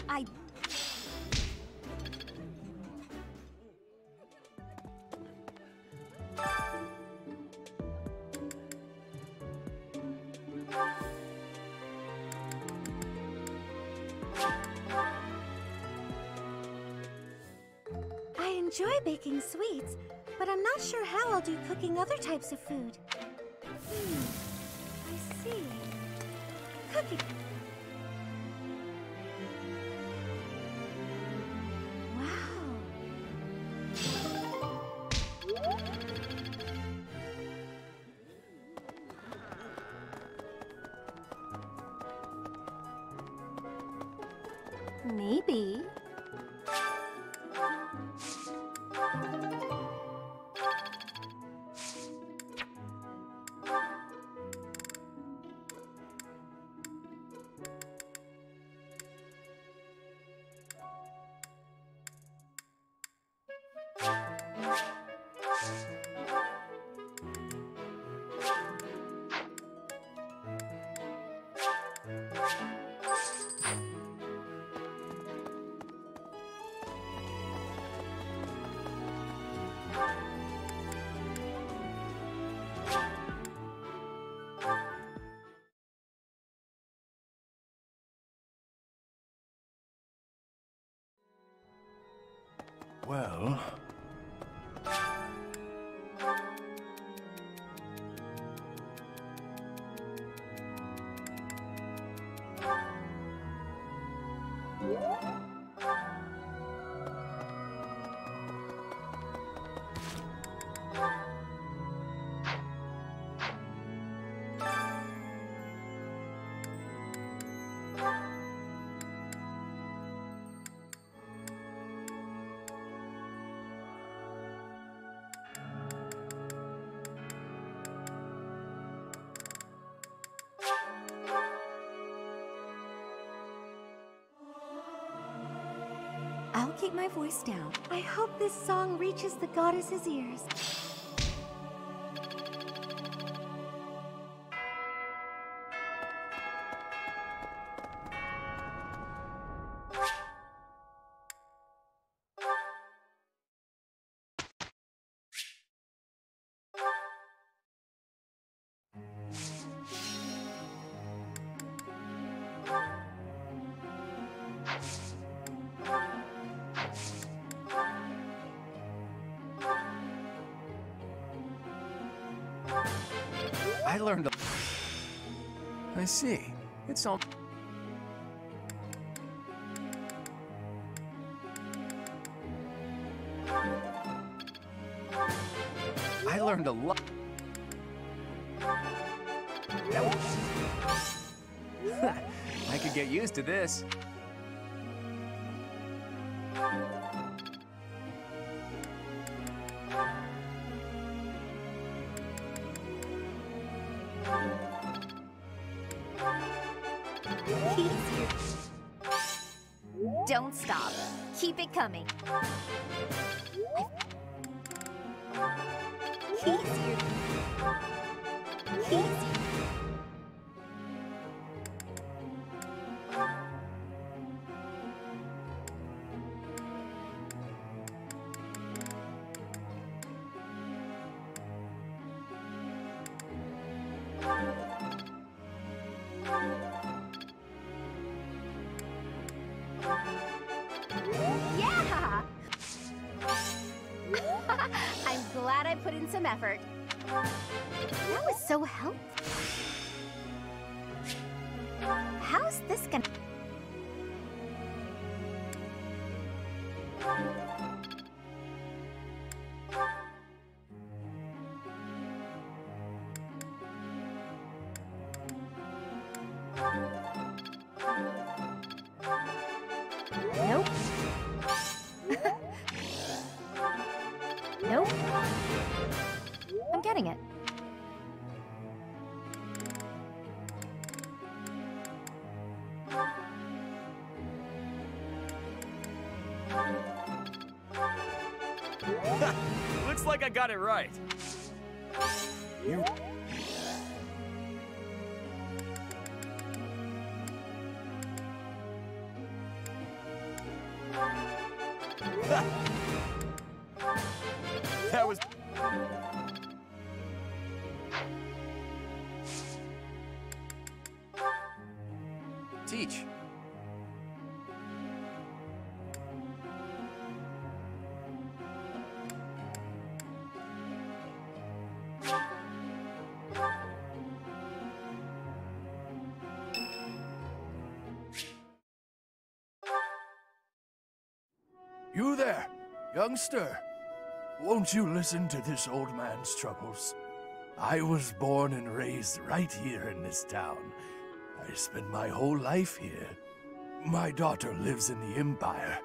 I... I enjoy baking sweets, but I'm not sure how I'll do cooking other types of food. Hmm, I see. Cooking. Well... I'll keep my voice down. I hope this song reaches the goddess's ears. I learned a... I see. It's all... I learned a lot. I could get used to this. Don't stop. Keep it coming. Effort. That was so helpful. How's this gonna... Looks like I got it right. You... That was... Teach. You there, youngster. Won't you listen to this old man's troubles? I was born and raised right here in this town. I spent my whole life here. My daughter lives in the Empire,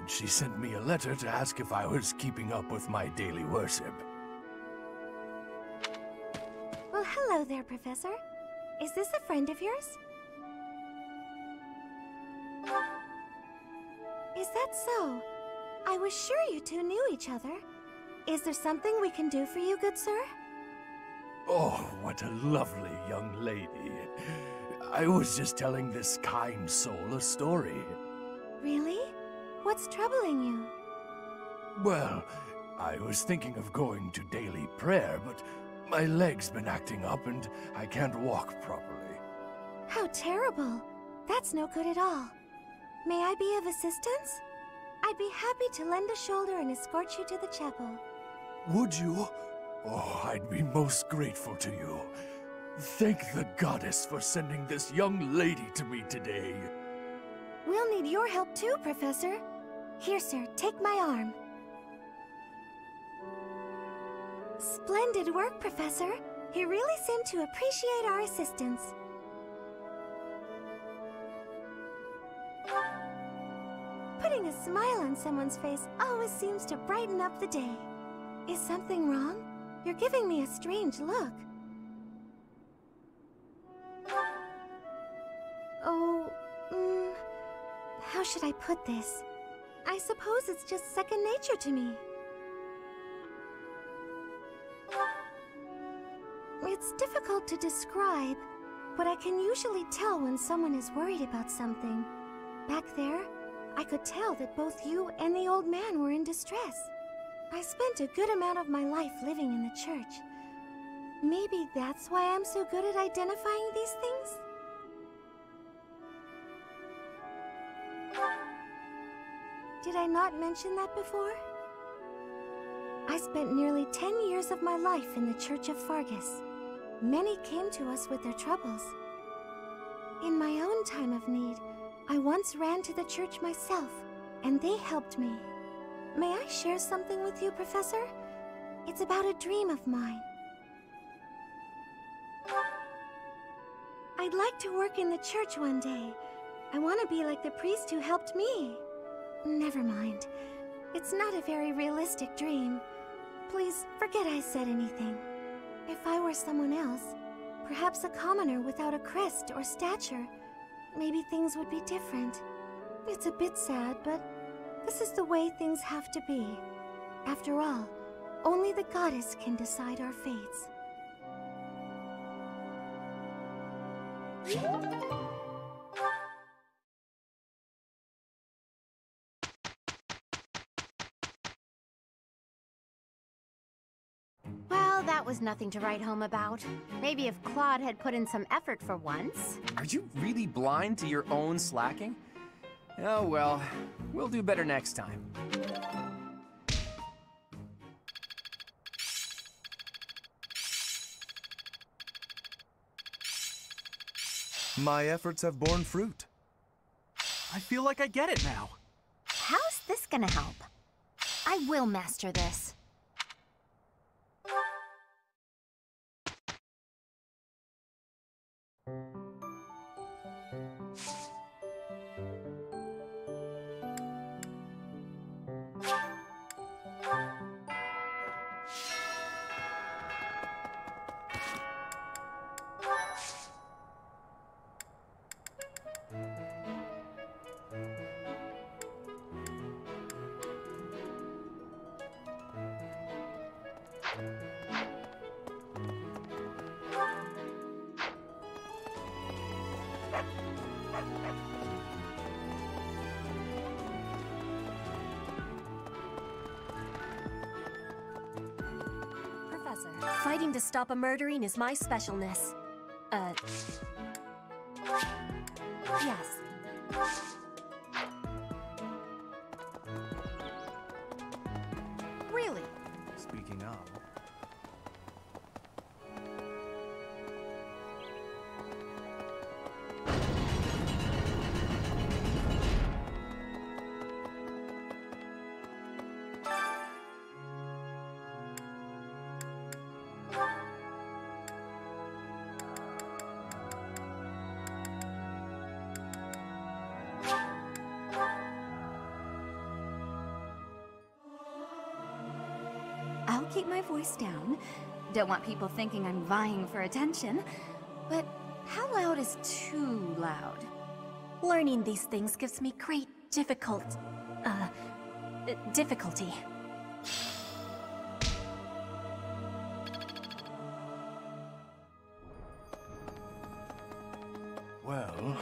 and she sent me a letter to ask if I was keeping up with my daily worship. Well, hello there, Professor. Is this a friend of yours? Is that so? I was sure you two knew each other. Is there something we can do for you, good sir? Oh, what a lovely young lady. I was just telling this kind soul a story. Really? What's troubling you? Well, I was thinking of going to daily prayer, but my leg's been acting up and I can't walk properly. How terrible. That's no good at all. May I be of assistance? I'd be happy to lend a shoulder and escort you to the chapel. Would you? Oh, I'd be most grateful to you. Thank the goddess for sending this young lady to me today. We'll need your help too, Professor. Here, sir, take my arm. Splendid work, Professor. He really seemed to appreciate our assistance. Putting a smile on someone's face always seems to brighten up the day. Is something wrong? You're giving me a strange look. Oh, mm, how should I put this? I suppose it's just second nature to me. It's difficult to describe, but I can usually tell when someone is worried about something. Back there, I could tell that both you and the old man were in distress. I spent a good amount of my life living in the church. Maybe that's why I'm so good at identifying these things? Did I not mention that before? I spent nearly ten years of my life in the Church of Faerghus. Many came to us with their troubles. In my own time of need, I once ran to the church myself, and they helped me. May I share something with you, Professor? It's about a dream of mine. I'd like to work in the church one day. I want to be like the priest who helped me. Never mind. It's not a very realistic dream. Please forget I said anything. If I were someone else, perhaps a commoner without a crest or stature, maybe things would be different. It's a bit sad, but this is the way things have to be. After all, only the goddess can decide our fates. Well, that was nothing to write home about. Maybe if Claude had put in some effort for once. Are you really blind to your own slacking? Oh well, we'll do better next time. My efforts have borne fruit. I feel like I get it now. How's this gonna help? I will master this. Fighting to stop a murdering is my specialness. Uh... Yes. Really? Speaking of... Keep my voice down. Don't want people thinking I'm vying for attention. But how loud is too loud? Learning these things gives me great difficult... uh... difficulty. Well...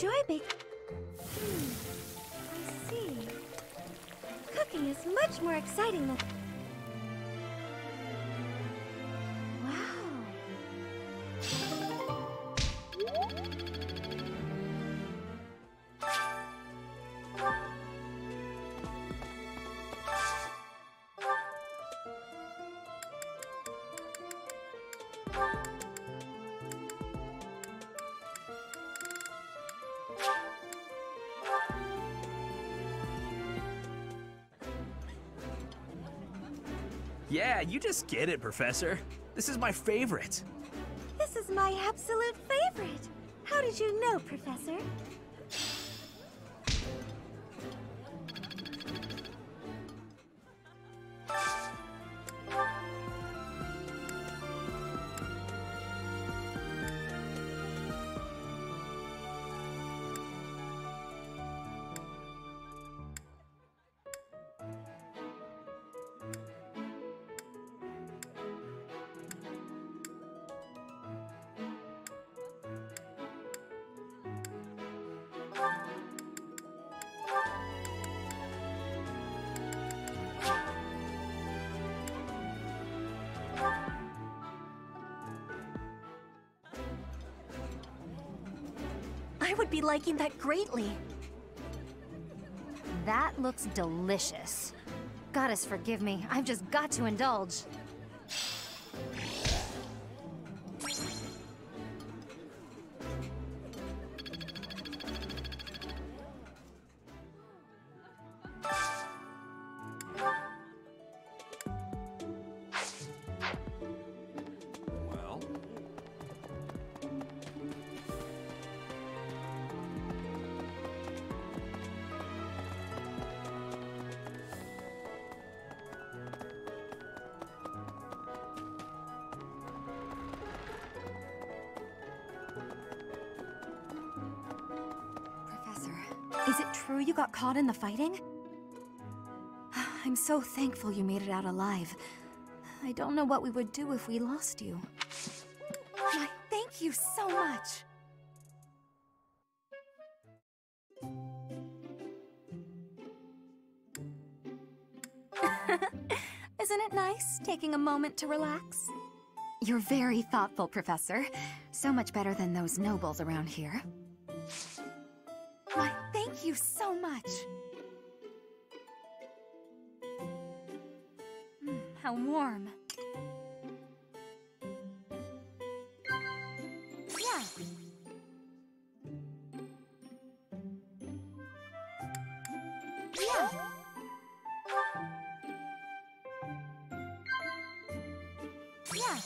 Joy bake. Hmm, I see. Cooking is much more exciting than. Yeah, you just get it, Professor. This is my favorite. This is my absolute favorite. How did you know, Professor? Be liking that greatly. That looks delicious. Goddess, forgive me. I've just got to indulge. You got caught in the fighting? I'm so thankful you made it out alive. I don't know what we would do if we lost you. Why, thank you so much! Isn't it nice, taking a moment to relax? You're very thoughtful, Professor. So much better than those nobles around here. Why, thank you so much! Mm, how warm. Yeah. Yeah. Yeah.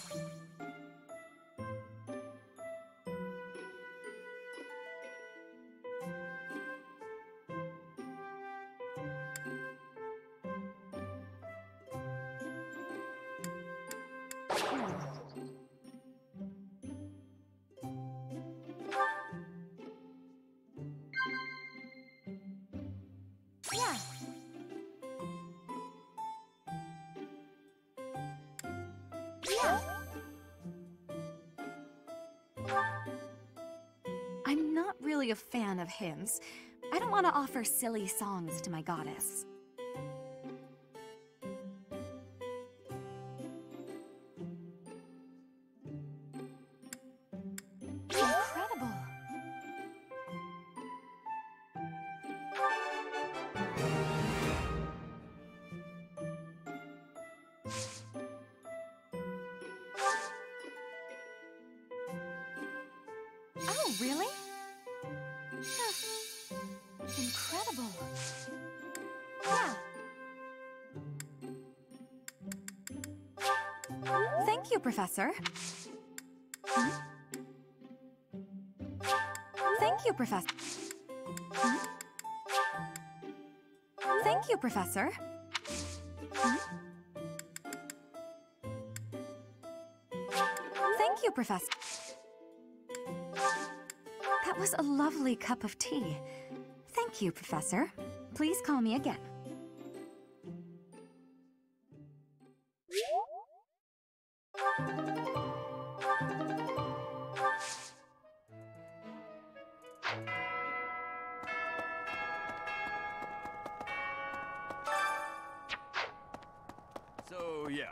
I'm not really a fan of hymns. I don't want to offer silly songs to my goddess. Professor. Hmm? Thank you, Professor. Hmm? Thank you, Professor. Hmm? Thank you, Professor. That was a lovely cup of tea. Thank you, Professor. Please call me again. So, yeah.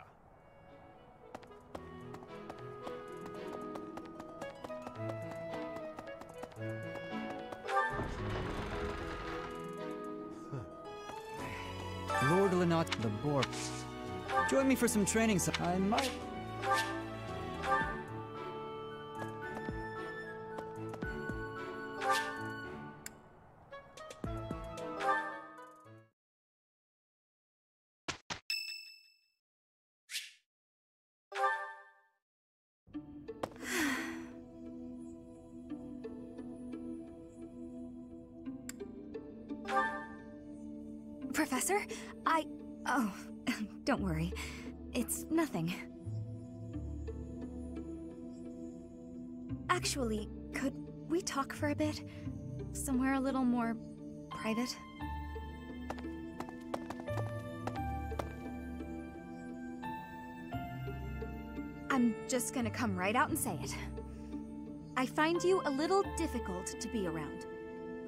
Lord Lonato the Boar. Join me for some training so I might... Professor, I... Oh, don't worry. It's nothing. Actually, could we talk for a bit? Somewhere a little more private? I'm just gonna come right out and say it. I find you a little difficult to be around.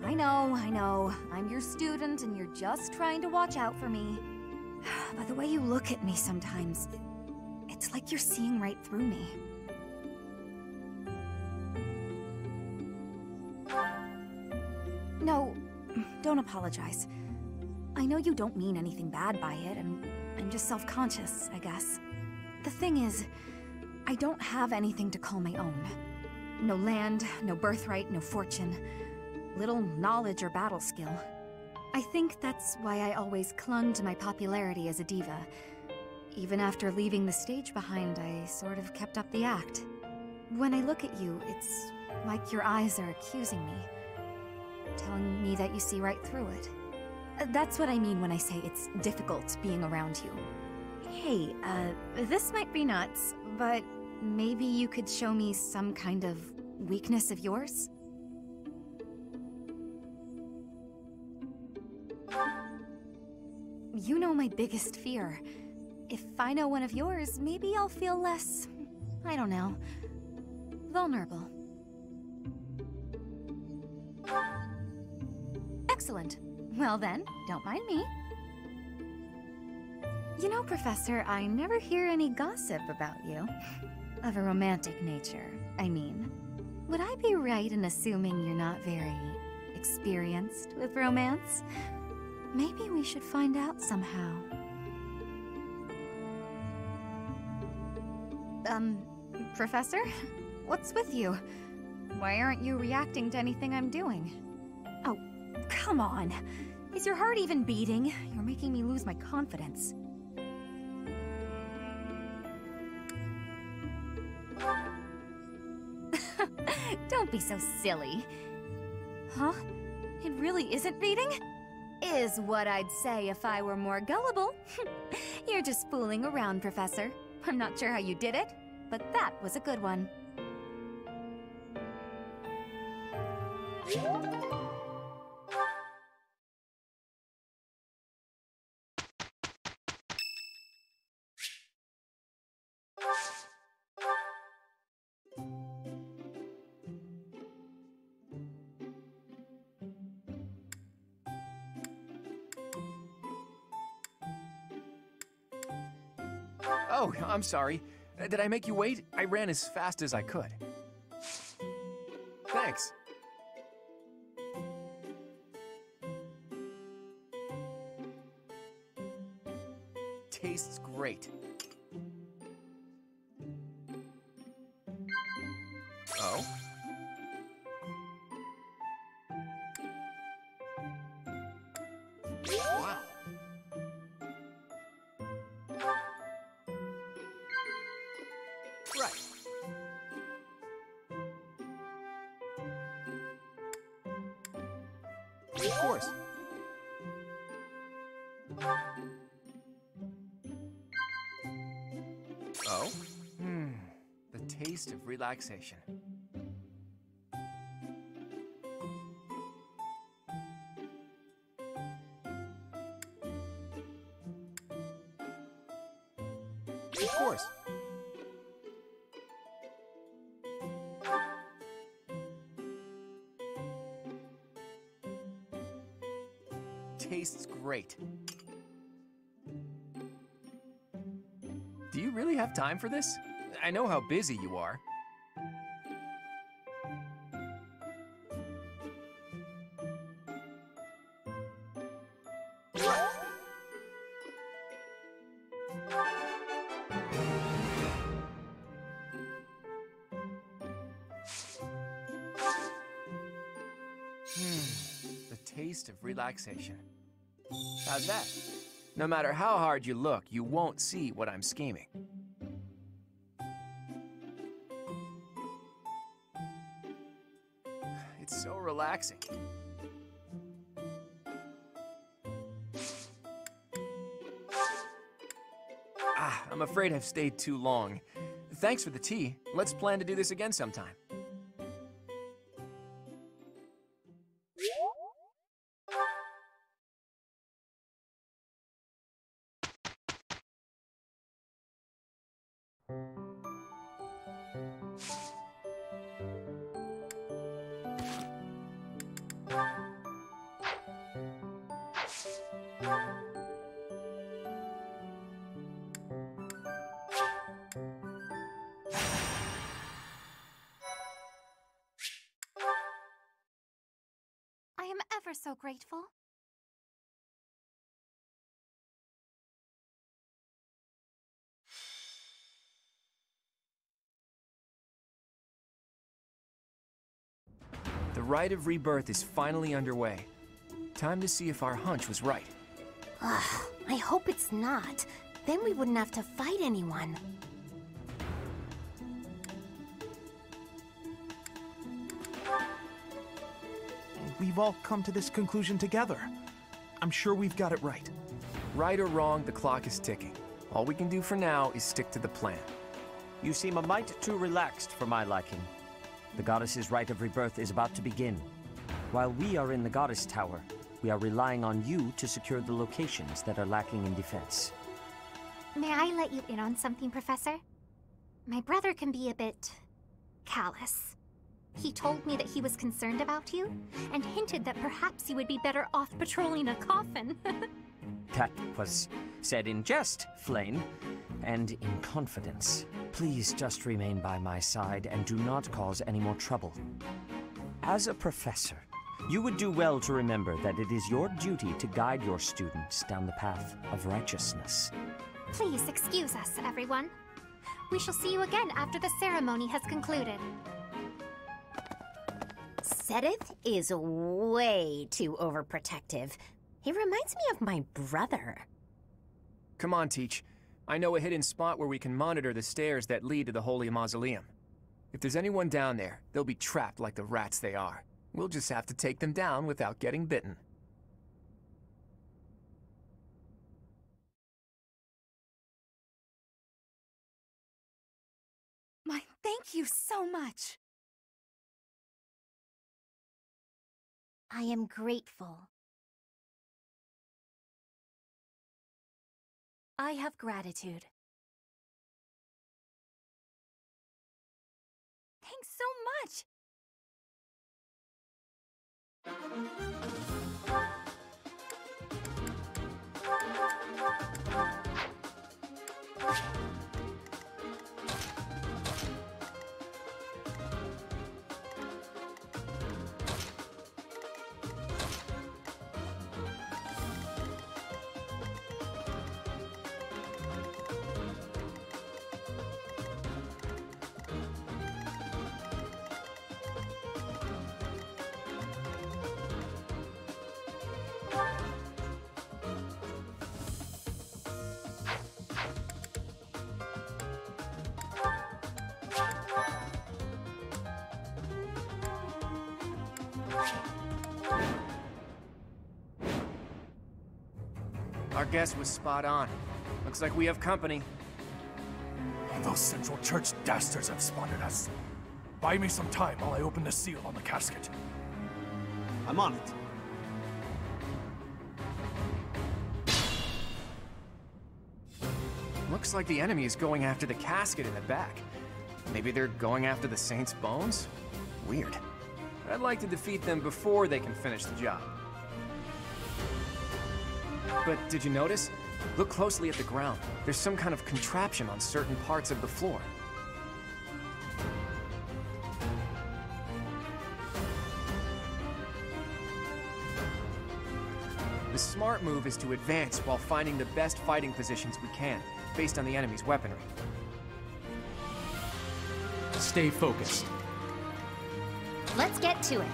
I know, I know. I'm your student, and you're just trying to watch out for me. But the way you look at me sometimes, it's like you're seeing right through me. No, don't apologize. I know you don't mean anything bad by it, and I'm just self-conscious, I guess. The thing is, I don't have anything to call my own. No land, no birthright, no fortune. Little knowledge or battle skill. I think that's why I always clung to my popularity as a diva. Even after leaving the stage behind, I sort of kept up the act. When I look at you, it's like your eyes are accusing me, telling me that you see right through it. That's what I mean when I say it's difficult being around you. Hey, uh, this might be nuts, but maybe you could show me some kind of weakness of yours? You know my biggest fear. If I know one of yours, maybe I'll feel less... I don't know... vulnerable. Excellent. Well then, don't mind me. You know, Professor, I never hear any gossip about you. Of a romantic nature, I mean. Would I be right in assuming you're not very... experienced with romance? Maybe we should find out somehow. Um, Professor? What's with you? Why aren't you reacting to anything I'm doing? Oh, come on! Is your heart even beating? You're making me lose my confidence. Don't be so silly. Huh? It really isn't beating? Is what I'd say if I were more gullible. You're just fooling around, Professor. I'm not sure how you did it, but that was a good one. Oh, I'm sorry. Did I make you wait? I ran as fast as I could. Thanks. Tastes great. Oh? Wow. Right. Of course. Oh? Hmm. The taste of relaxation. Of course. Tastes great. you really have time for this? I know how busy you are. Of relaxation. How's that? No matter how hard you look, you won't see what I'm scheming. It's so relaxing. Ah, I'm afraid I've stayed too long. Thanks for the tea. Let's plan to do this again sometime. So grateful. The Rite of Rebirth is finally underway. Time to see if our hunch was right. Ugh, I hope it's not. Then we wouldn't have to fight anyone. We've all come to this conclusion together. I'm sure we've got it right. Right or wrong, the clock is ticking. All we can do for now is stick to the plan. You seem a mite too relaxed for my liking. The Goddess's Rite of Rebirth is about to begin. While we are in the Goddess Tower, we are relying on you to secure the locations that are lacking in defense. May I let you in on something, Professor? My brother can be a bit callous. He told me that he was concerned about you, and hinted that perhaps you would be better off patrolling a coffin. That was said in jest, Flame, and in confidence. Please just remain by my side and do not cause any more trouble. As a professor, you would do well to remember that it is your duty to guide your students down the path of righteousness. Please excuse us, everyone. We shall see you again after the ceremony has concluded. Seteth is way too overprotective. He reminds me of my brother. Come on, Teach. I know a hidden spot where we can monitor the stairs that lead to the Holy Mausoleum. If there's anyone down there, they'll be trapped like the rats they are. We'll just have to take them down without getting bitten. My, thank you so much. I am grateful. I have gratitude. Thanks so much! Our guess was spot on. Looks like we have company. And those Central Church dastards have spotted us. Buy me some time while I open the seal on the casket. I'm on it. Looks like the enemy is going after the casket in the back. Maybe they're going after the saint's bones? Weird. But I'd like to defeat them before they can finish the job. But did you notice? Look closely at the ground. There's some kind of contraption on certain parts of the floor. The smart move is to advance while finding the best fighting positions we can, based on the enemy's weaponry. Stay focused. Let's get to it.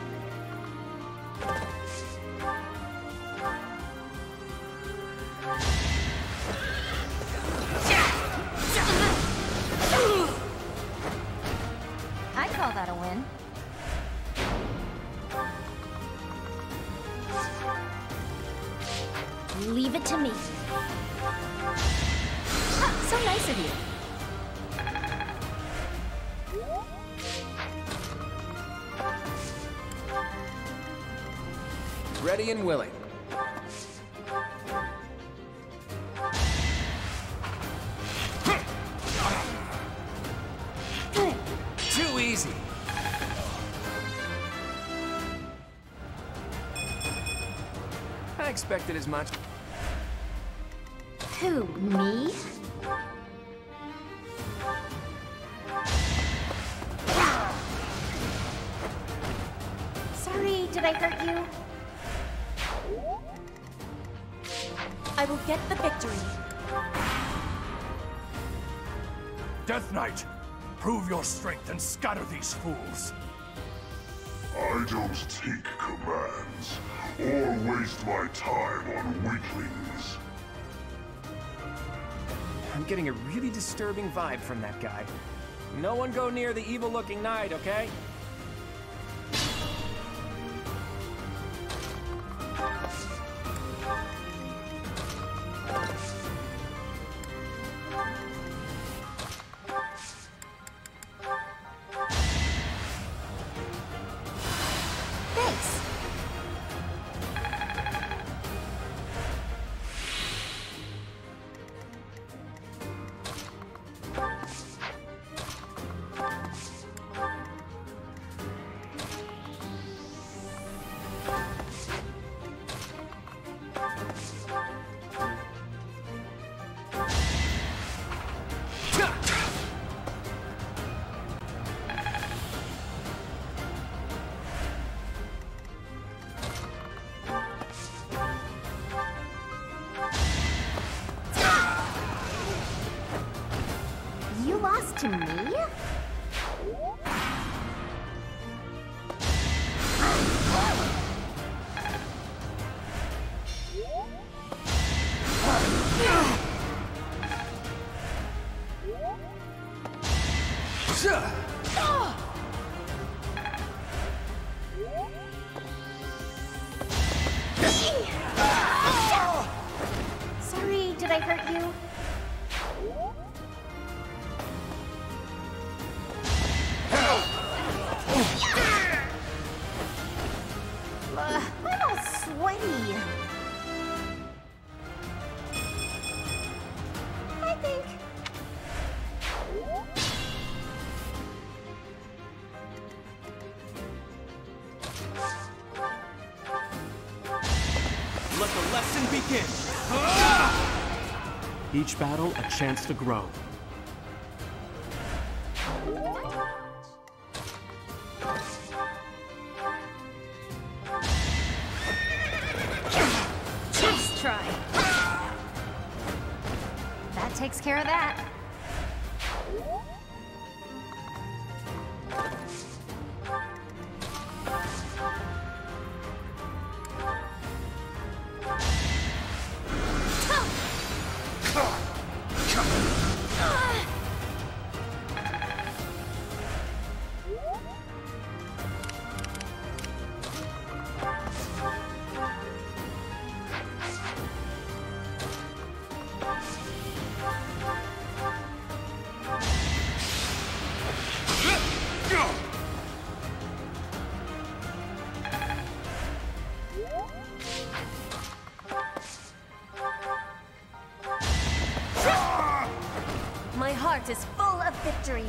I call that a win. Leave it to me. Huh, so nice of you. Ready and willing. Too easy. I expected as much. Who, me? Sorry, did I hurt you? I will get the victory. Death Knight, prove your strength and scatter these fools. I don't take commands or waste my time on weaklings. I'm getting a really disturbing vibe from that guy. No one go near the evil-looking knight, okay? Each battle, a chance to grow. Just try. That takes care of that. Is full of victory.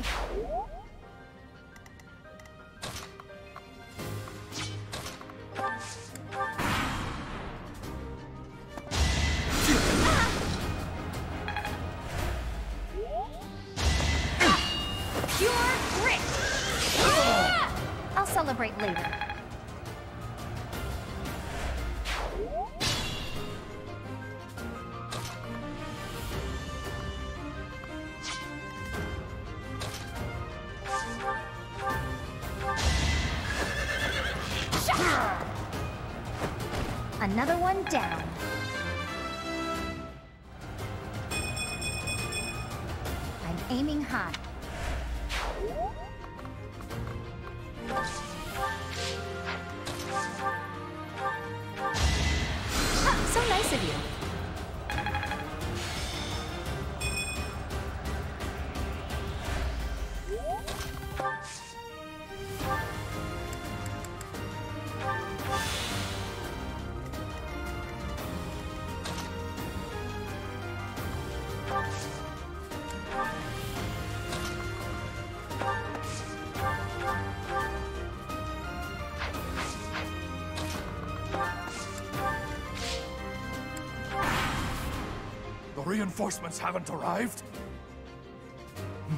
celebrate later. Another one down. I'm aiming high. Huh, so nice of you. Reinforcements haven't arrived? Hmm.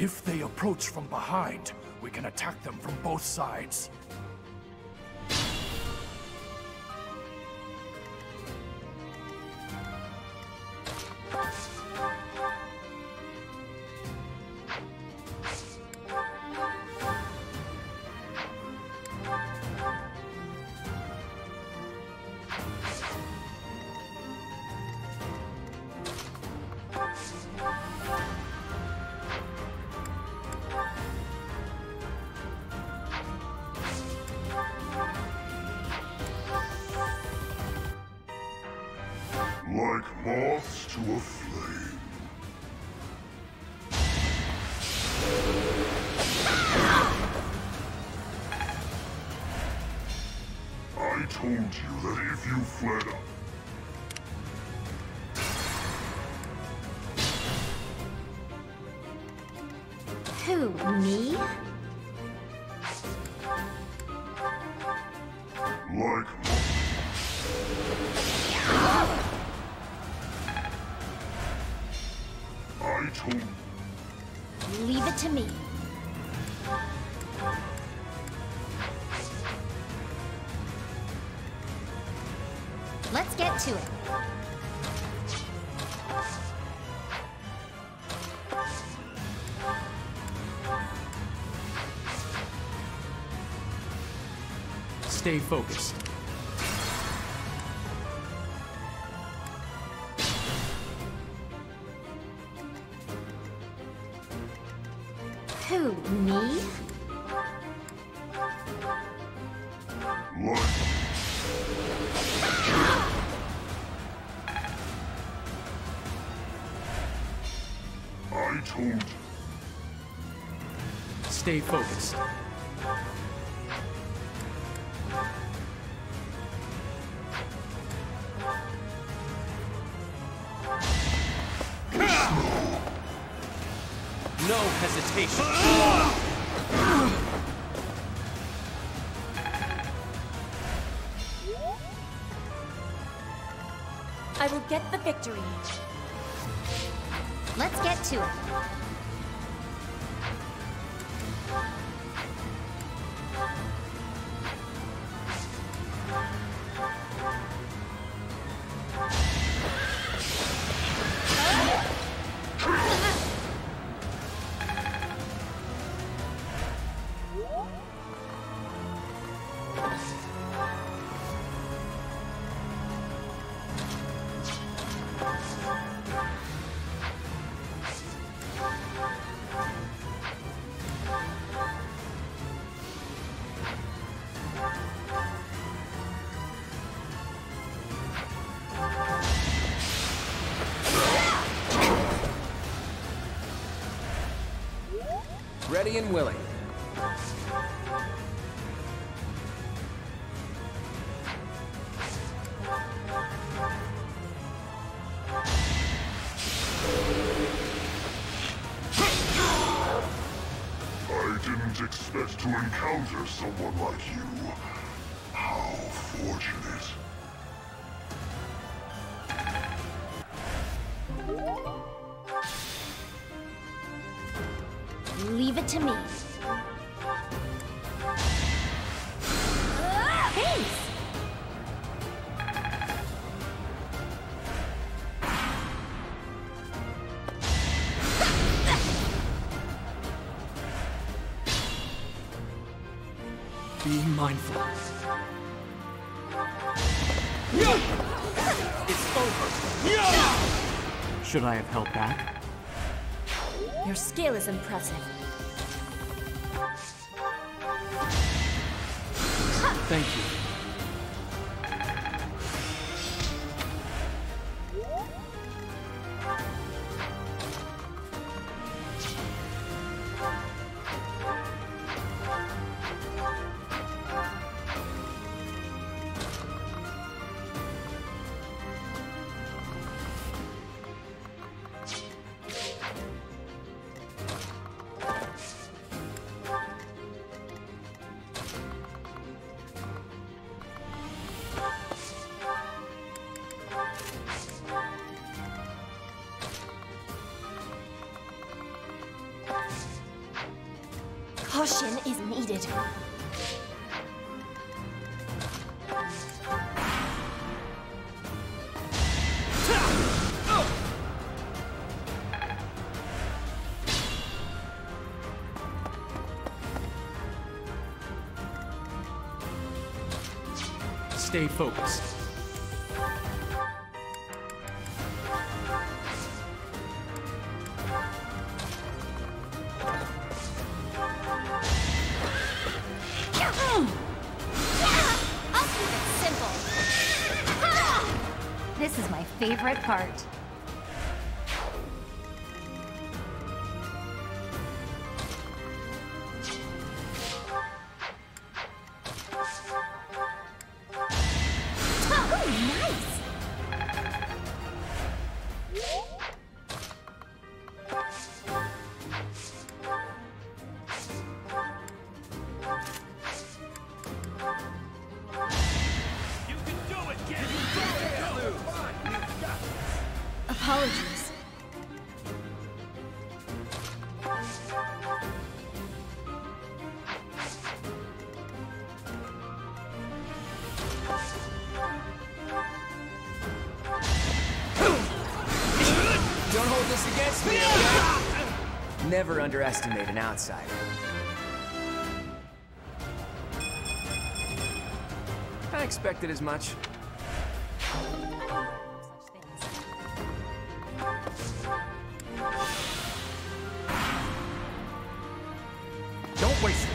If they approach from behind, we can attack them from both sides. To it. Stay focused. Who, me? Stay focused. No hesitation. I will get the victory. Let's get to it. Ready and willing. I didn't expect to encounter someone like you. How fortunate. Leave it to me. being mindful. It's over. Should I have held back? Your skill is impressive. Thank you. Caution is needed. Stay focused. Favorite part. Never underestimate an outsider. I expected as much. Don't waste it.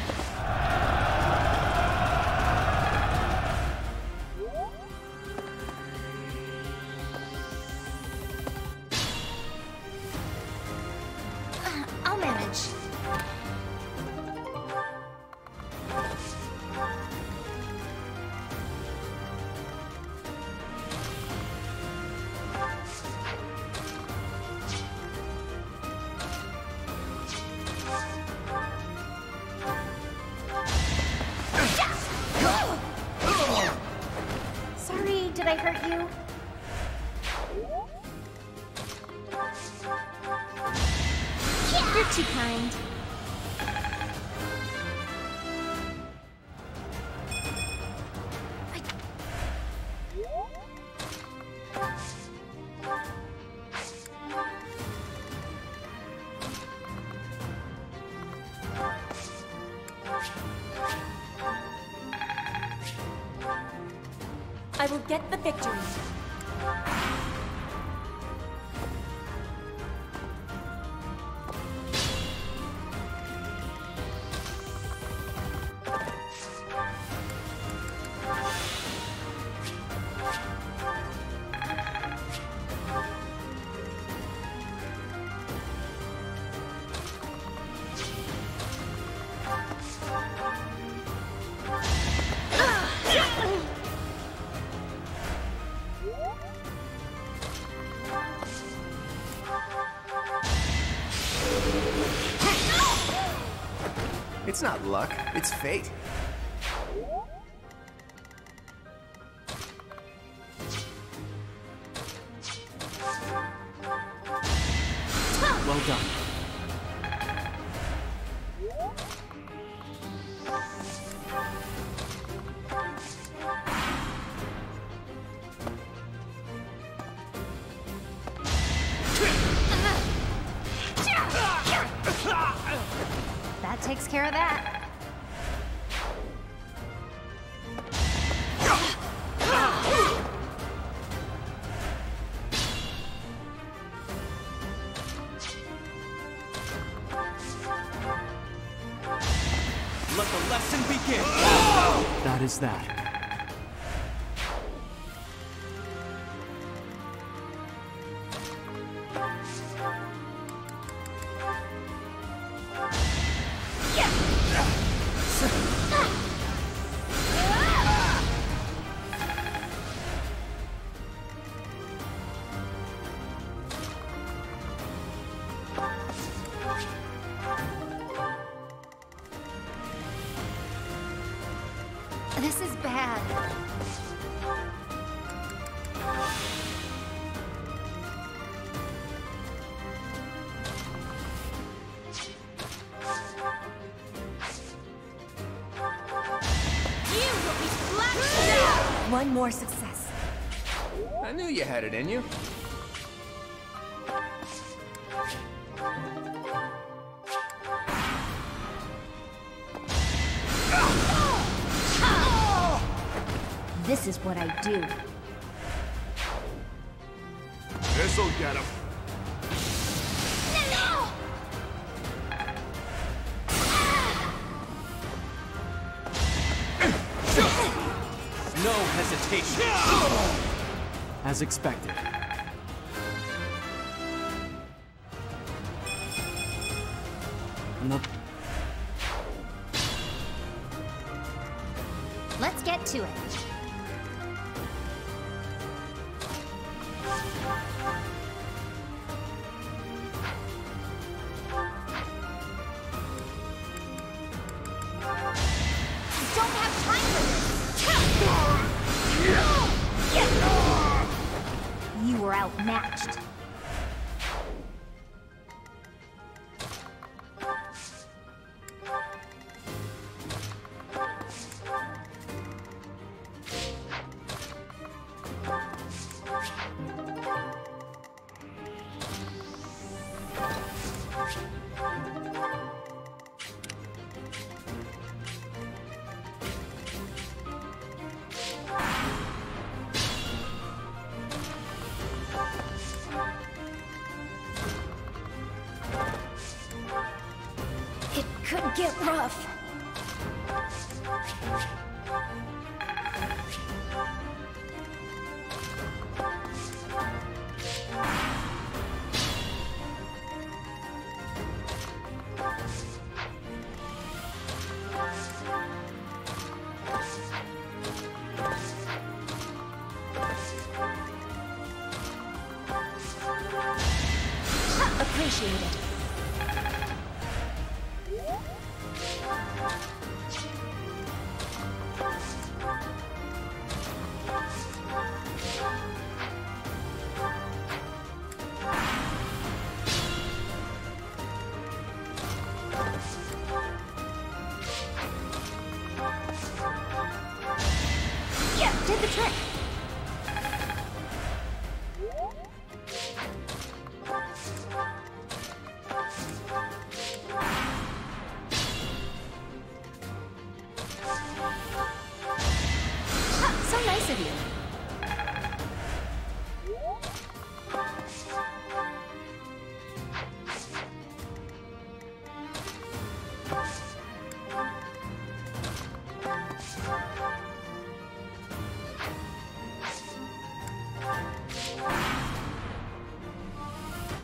I will get the victory. It's not luck, it's fate. Well done. That takes care of that. again. That is that. This is bad. One more success. I knew you had it in you. This is what I do. This'll get him. No! No! No hesitation. As expected. Nope. Let's get to it. Outmatched.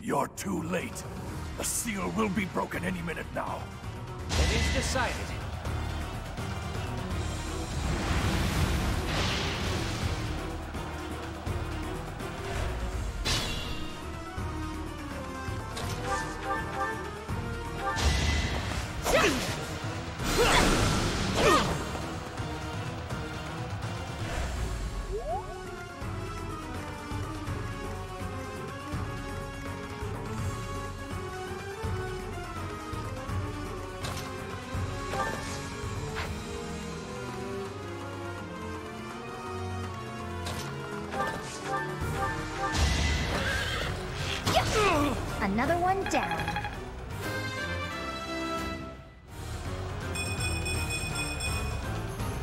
You're too late. The seal will be broken any minute now. It is decided. Another one down.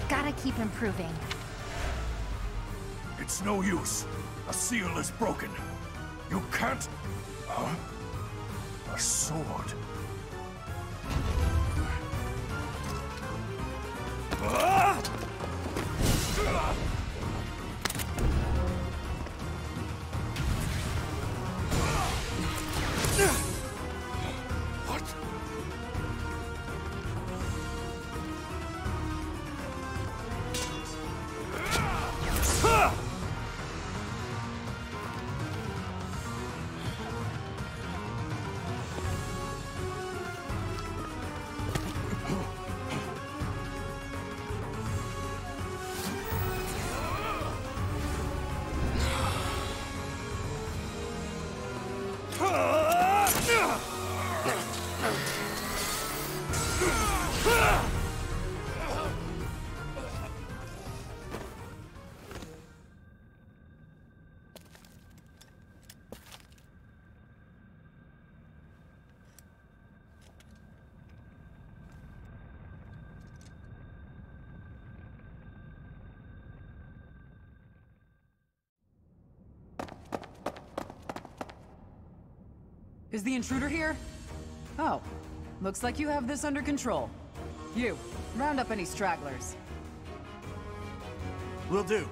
Gotta keep improving. It's no use. A seal is broken. You can't... Huh? A sword. Is the intruder here? Oh, looks like you have this under control. You, round up any stragglers. Will do.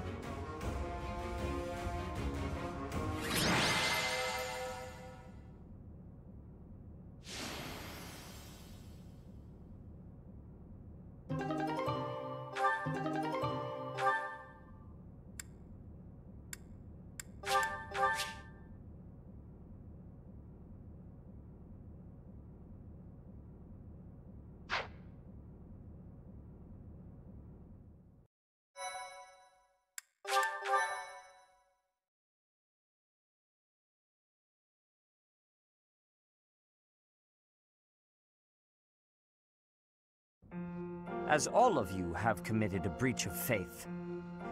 As all of you have committed a breach of faith,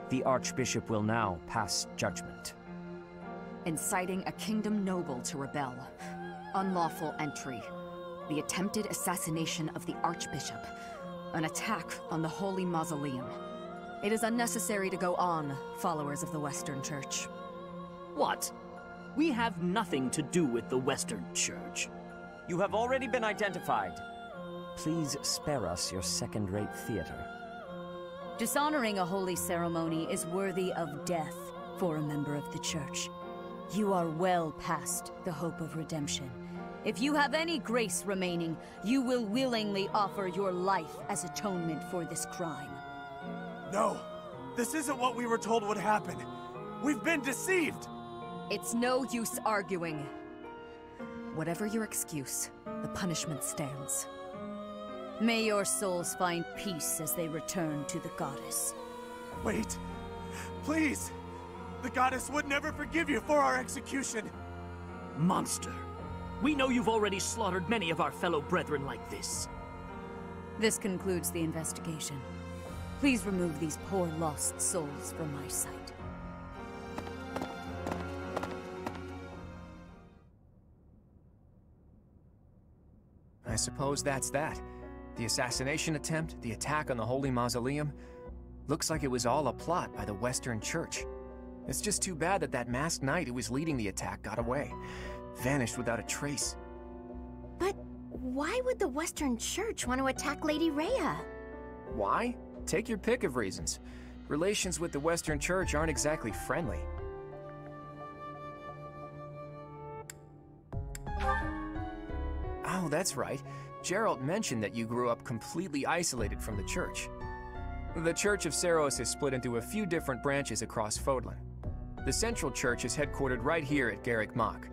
the Archbishop will now pass judgment. Inciting a kingdom noble to rebel. Unlawful entry. The attempted assassination of the Archbishop. An attack on the Holy Mausoleum. It is unnecessary to go on, followers of the Western Church. What? We have nothing to do with the Western Church. You have already been identified. Please spare us your second-rate theater. Dishonoring a holy ceremony is worthy of death for a member of the Church. You are well past the hope of redemption. If you have any grace remaining, you will willingly offer your life as atonement for this crime. No, this isn't what we were told would happen. We've been deceived! It's no use arguing. Whatever your excuse, the punishment stands. May your souls find peace as they return to the Goddess. Wait! Please! The Goddess would never forgive you for our execution! Monster! We know you've already slaughtered many of our fellow brethren like this. This concludes the investigation. Please remove these poor lost souls from my sight. I suppose that's that. The assassination attempt, the attack on the Holy Mausoleum... Looks like it was all a plot by the Western Church. It's just too bad that that masked knight who was leading the attack got away. Vanished without a trace. But why would the Western Church want to attack Lady Rhea? Why? Take your pick of reasons. Relations with the Western Church aren't exactly friendly. Oh, that's right. Geralt mentioned that you grew up completely isolated from the Church. The Church of Seiros is split into a few different branches across Fódlan. The Central Church is headquartered right here at Garreg Mach.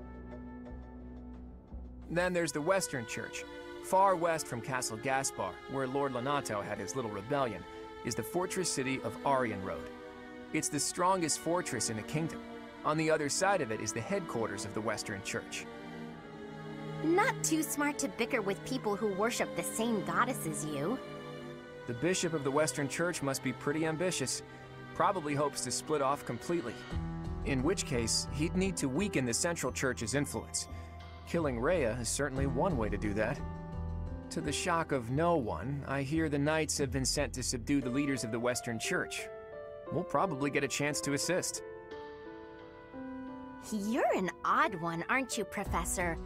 Then there's the Western Church. Far west from Castle Gaspar, where Lord Lonato had his little rebellion, is the fortress city of Arion Road. It's the strongest fortress in the kingdom. On the other side of it is the headquarters of the Western Church. Not too smart to bicker with people who worship the same goddess as you. The bishop of the Western Church must be pretty ambitious. Probably hopes to split off completely. In which case, he'd need to weaken the Central Church's influence. Killing Rhea is certainly one way to do that. To the shock of no one, I hear the knights have been sent to subdue the leaders of the Western Church. We'll probably get a chance to assist. You're an odd one, aren't you, Professor?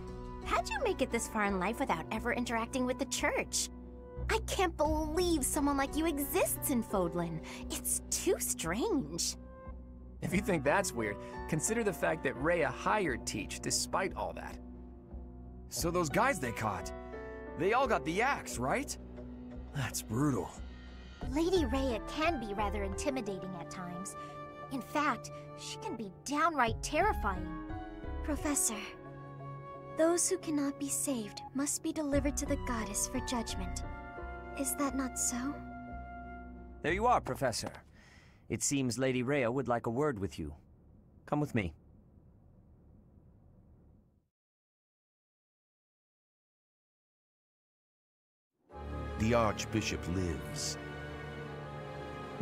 How'd you make it this far in life without ever interacting with the Church? I can't believe someone like you exists in Fódlan. It's too strange. If you think that's weird, consider the fact that Rhea hired Teach despite all that. So those guys they caught, they all got the axe, right? That's brutal. Lady Rhea can be rather intimidating at times. In fact, she can be downright terrifying. Professor, those who cannot be saved must be delivered to the goddess for judgment. Is that not so? There you are, Professor. It seems Lady Rhea would like a word with you. Come with me. The Archbishop lives.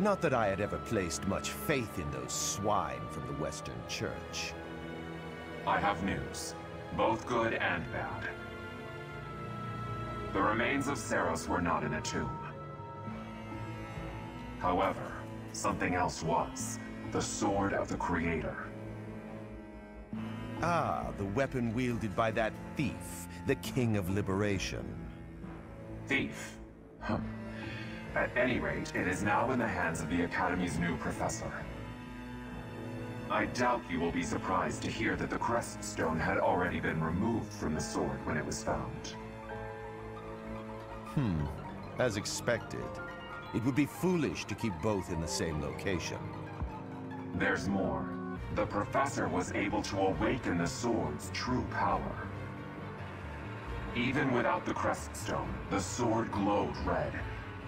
Not that I had ever placed much faith in those swine from the Western Church. I have news, both good and bad. The remains of Seiros were not in a tomb. However, something else was. The Sword of the Creator. Ah, the weapon wielded by that thief, the King of Liberation. Thief? Huh. At any rate, it is now in the hands of the Academy's new professor. I doubt you will be surprised to hear that the crest stone had already been removed from the sword when it was found. Hmm. As expected. It would be foolish to keep both in the same location. There's more. The professor was able to awaken the sword's true power. Even without the crest stone, the sword glowed red.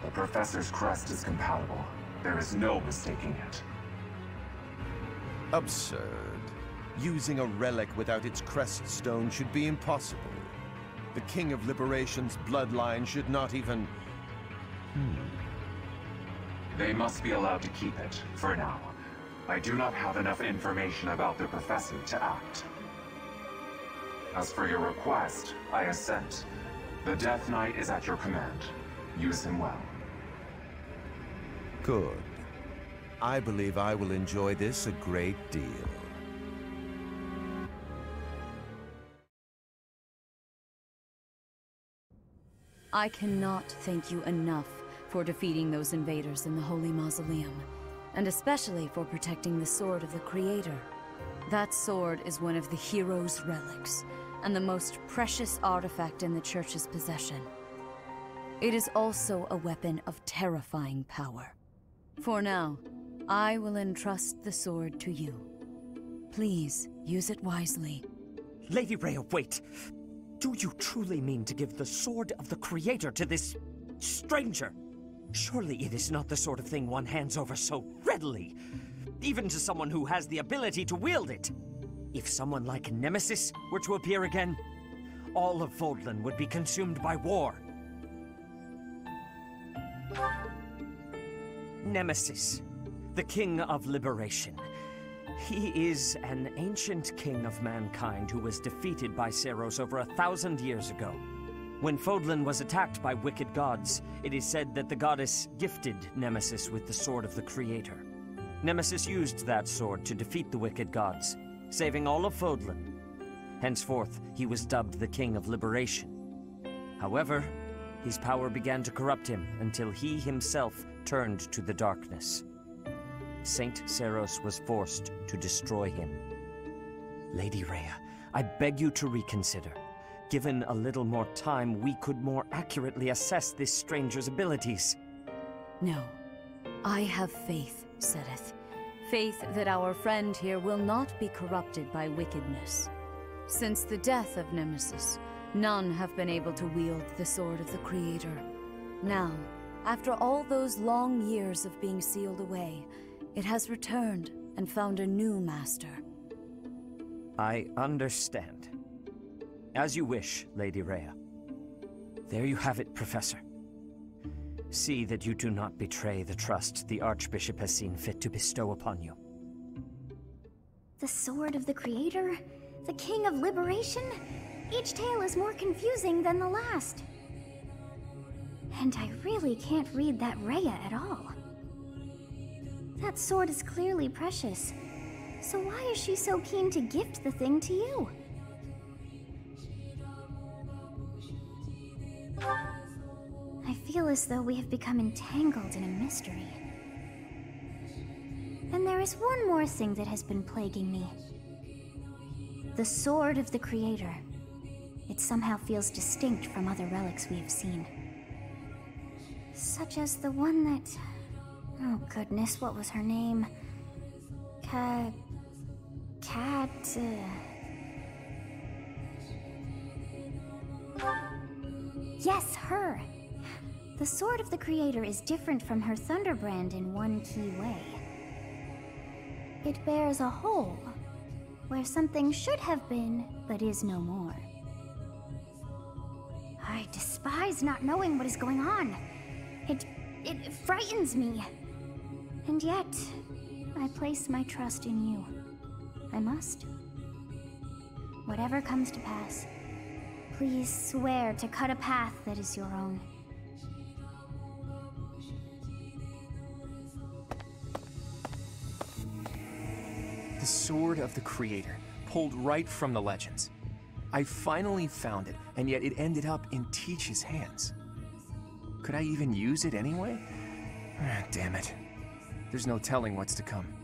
The professor's crest is compatible. There is no mistaking it. Absurd. Using a relic without its crest stone should be impossible. The King of Liberation's bloodline should not even... Hmm. They must be allowed to keep it, for now. I do not have enough information about the professor to act. As for your request, I assent. The Death Knight is at your command. Use him well. Good. I believe I will enjoy this a great deal. I cannot thank you enough for defeating those invaders in the Holy Mausoleum, and especially for protecting the Sword of the Creator. That sword is one of the hero's relics, and the most precious artifact in the Church's possession. It is also a weapon of terrifying power. For now, I will entrust the sword to you. Please, use it wisely. Lady Rhea, wait! Do you truly mean to give the Sword of the Creator to this stranger? Surely it is not the sort of thing one hands over so readily, even to someone who has the ability to wield it. If someone like Nemesis were to appear again, all of Fódlan would be consumed by war. Nemesis, the King of Liberation. He is an ancient king of mankind who was defeated by Seiros over a thousand years ago. When Fódlan was attacked by wicked gods, it is said that the goddess gifted Nemesis with the Sword of the Creator. Nemesis used that sword to defeat the wicked gods, saving all of Fódlan. Henceforth, he was dubbed the King of Liberation. However, his power began to corrupt him until he himself turned to the darkness. Saint Seiros was forced to destroy him. Lady Rhea, I beg you to reconsider. Given a little more time, we could more accurately assess this stranger's abilities. No. I have faith, Seteth. Faith that our friend here will not be corrupted by wickedness. Since the death of Nemesis, none have been able to wield the Sword of the Creator. Now, after all those long years of being sealed away, it has returned and found a new master. I understand. As you wish, Lady Rhea. There you have it, Professor. See that you do not betray the trust the Archbishop has seen fit to bestow upon you. The Sword of the Creator? The King of Liberation? Each tale is more confusing than the last. And I really can't read that Rhea at all. That sword is clearly precious. So why is she so keen to gift the thing to you? I feel feel as though we have become entangled in a mystery. And there is one more thing that has been plaguing me. The Sword of the Creator. It somehow feels distinct from other relics we have seen. Such as the one that... Oh goodness, what was her name? Ca... Cat... Uh... Yes, her! The Sword of the Creator is different from her Thunderbrand in one key way. It bears a hole, where something should have been, but is no more. I despise not knowing what is going on. It... it frightens me. And yet, I place my trust in you. I must. Whatever comes to pass, please swear to cut a path that is your own. The Sword of the Creator, pulled right from the legends. I finally found it, and yet it ended up in Teach's hands. Could I even use it anyway? Ah, damn it. There's no telling what's to come.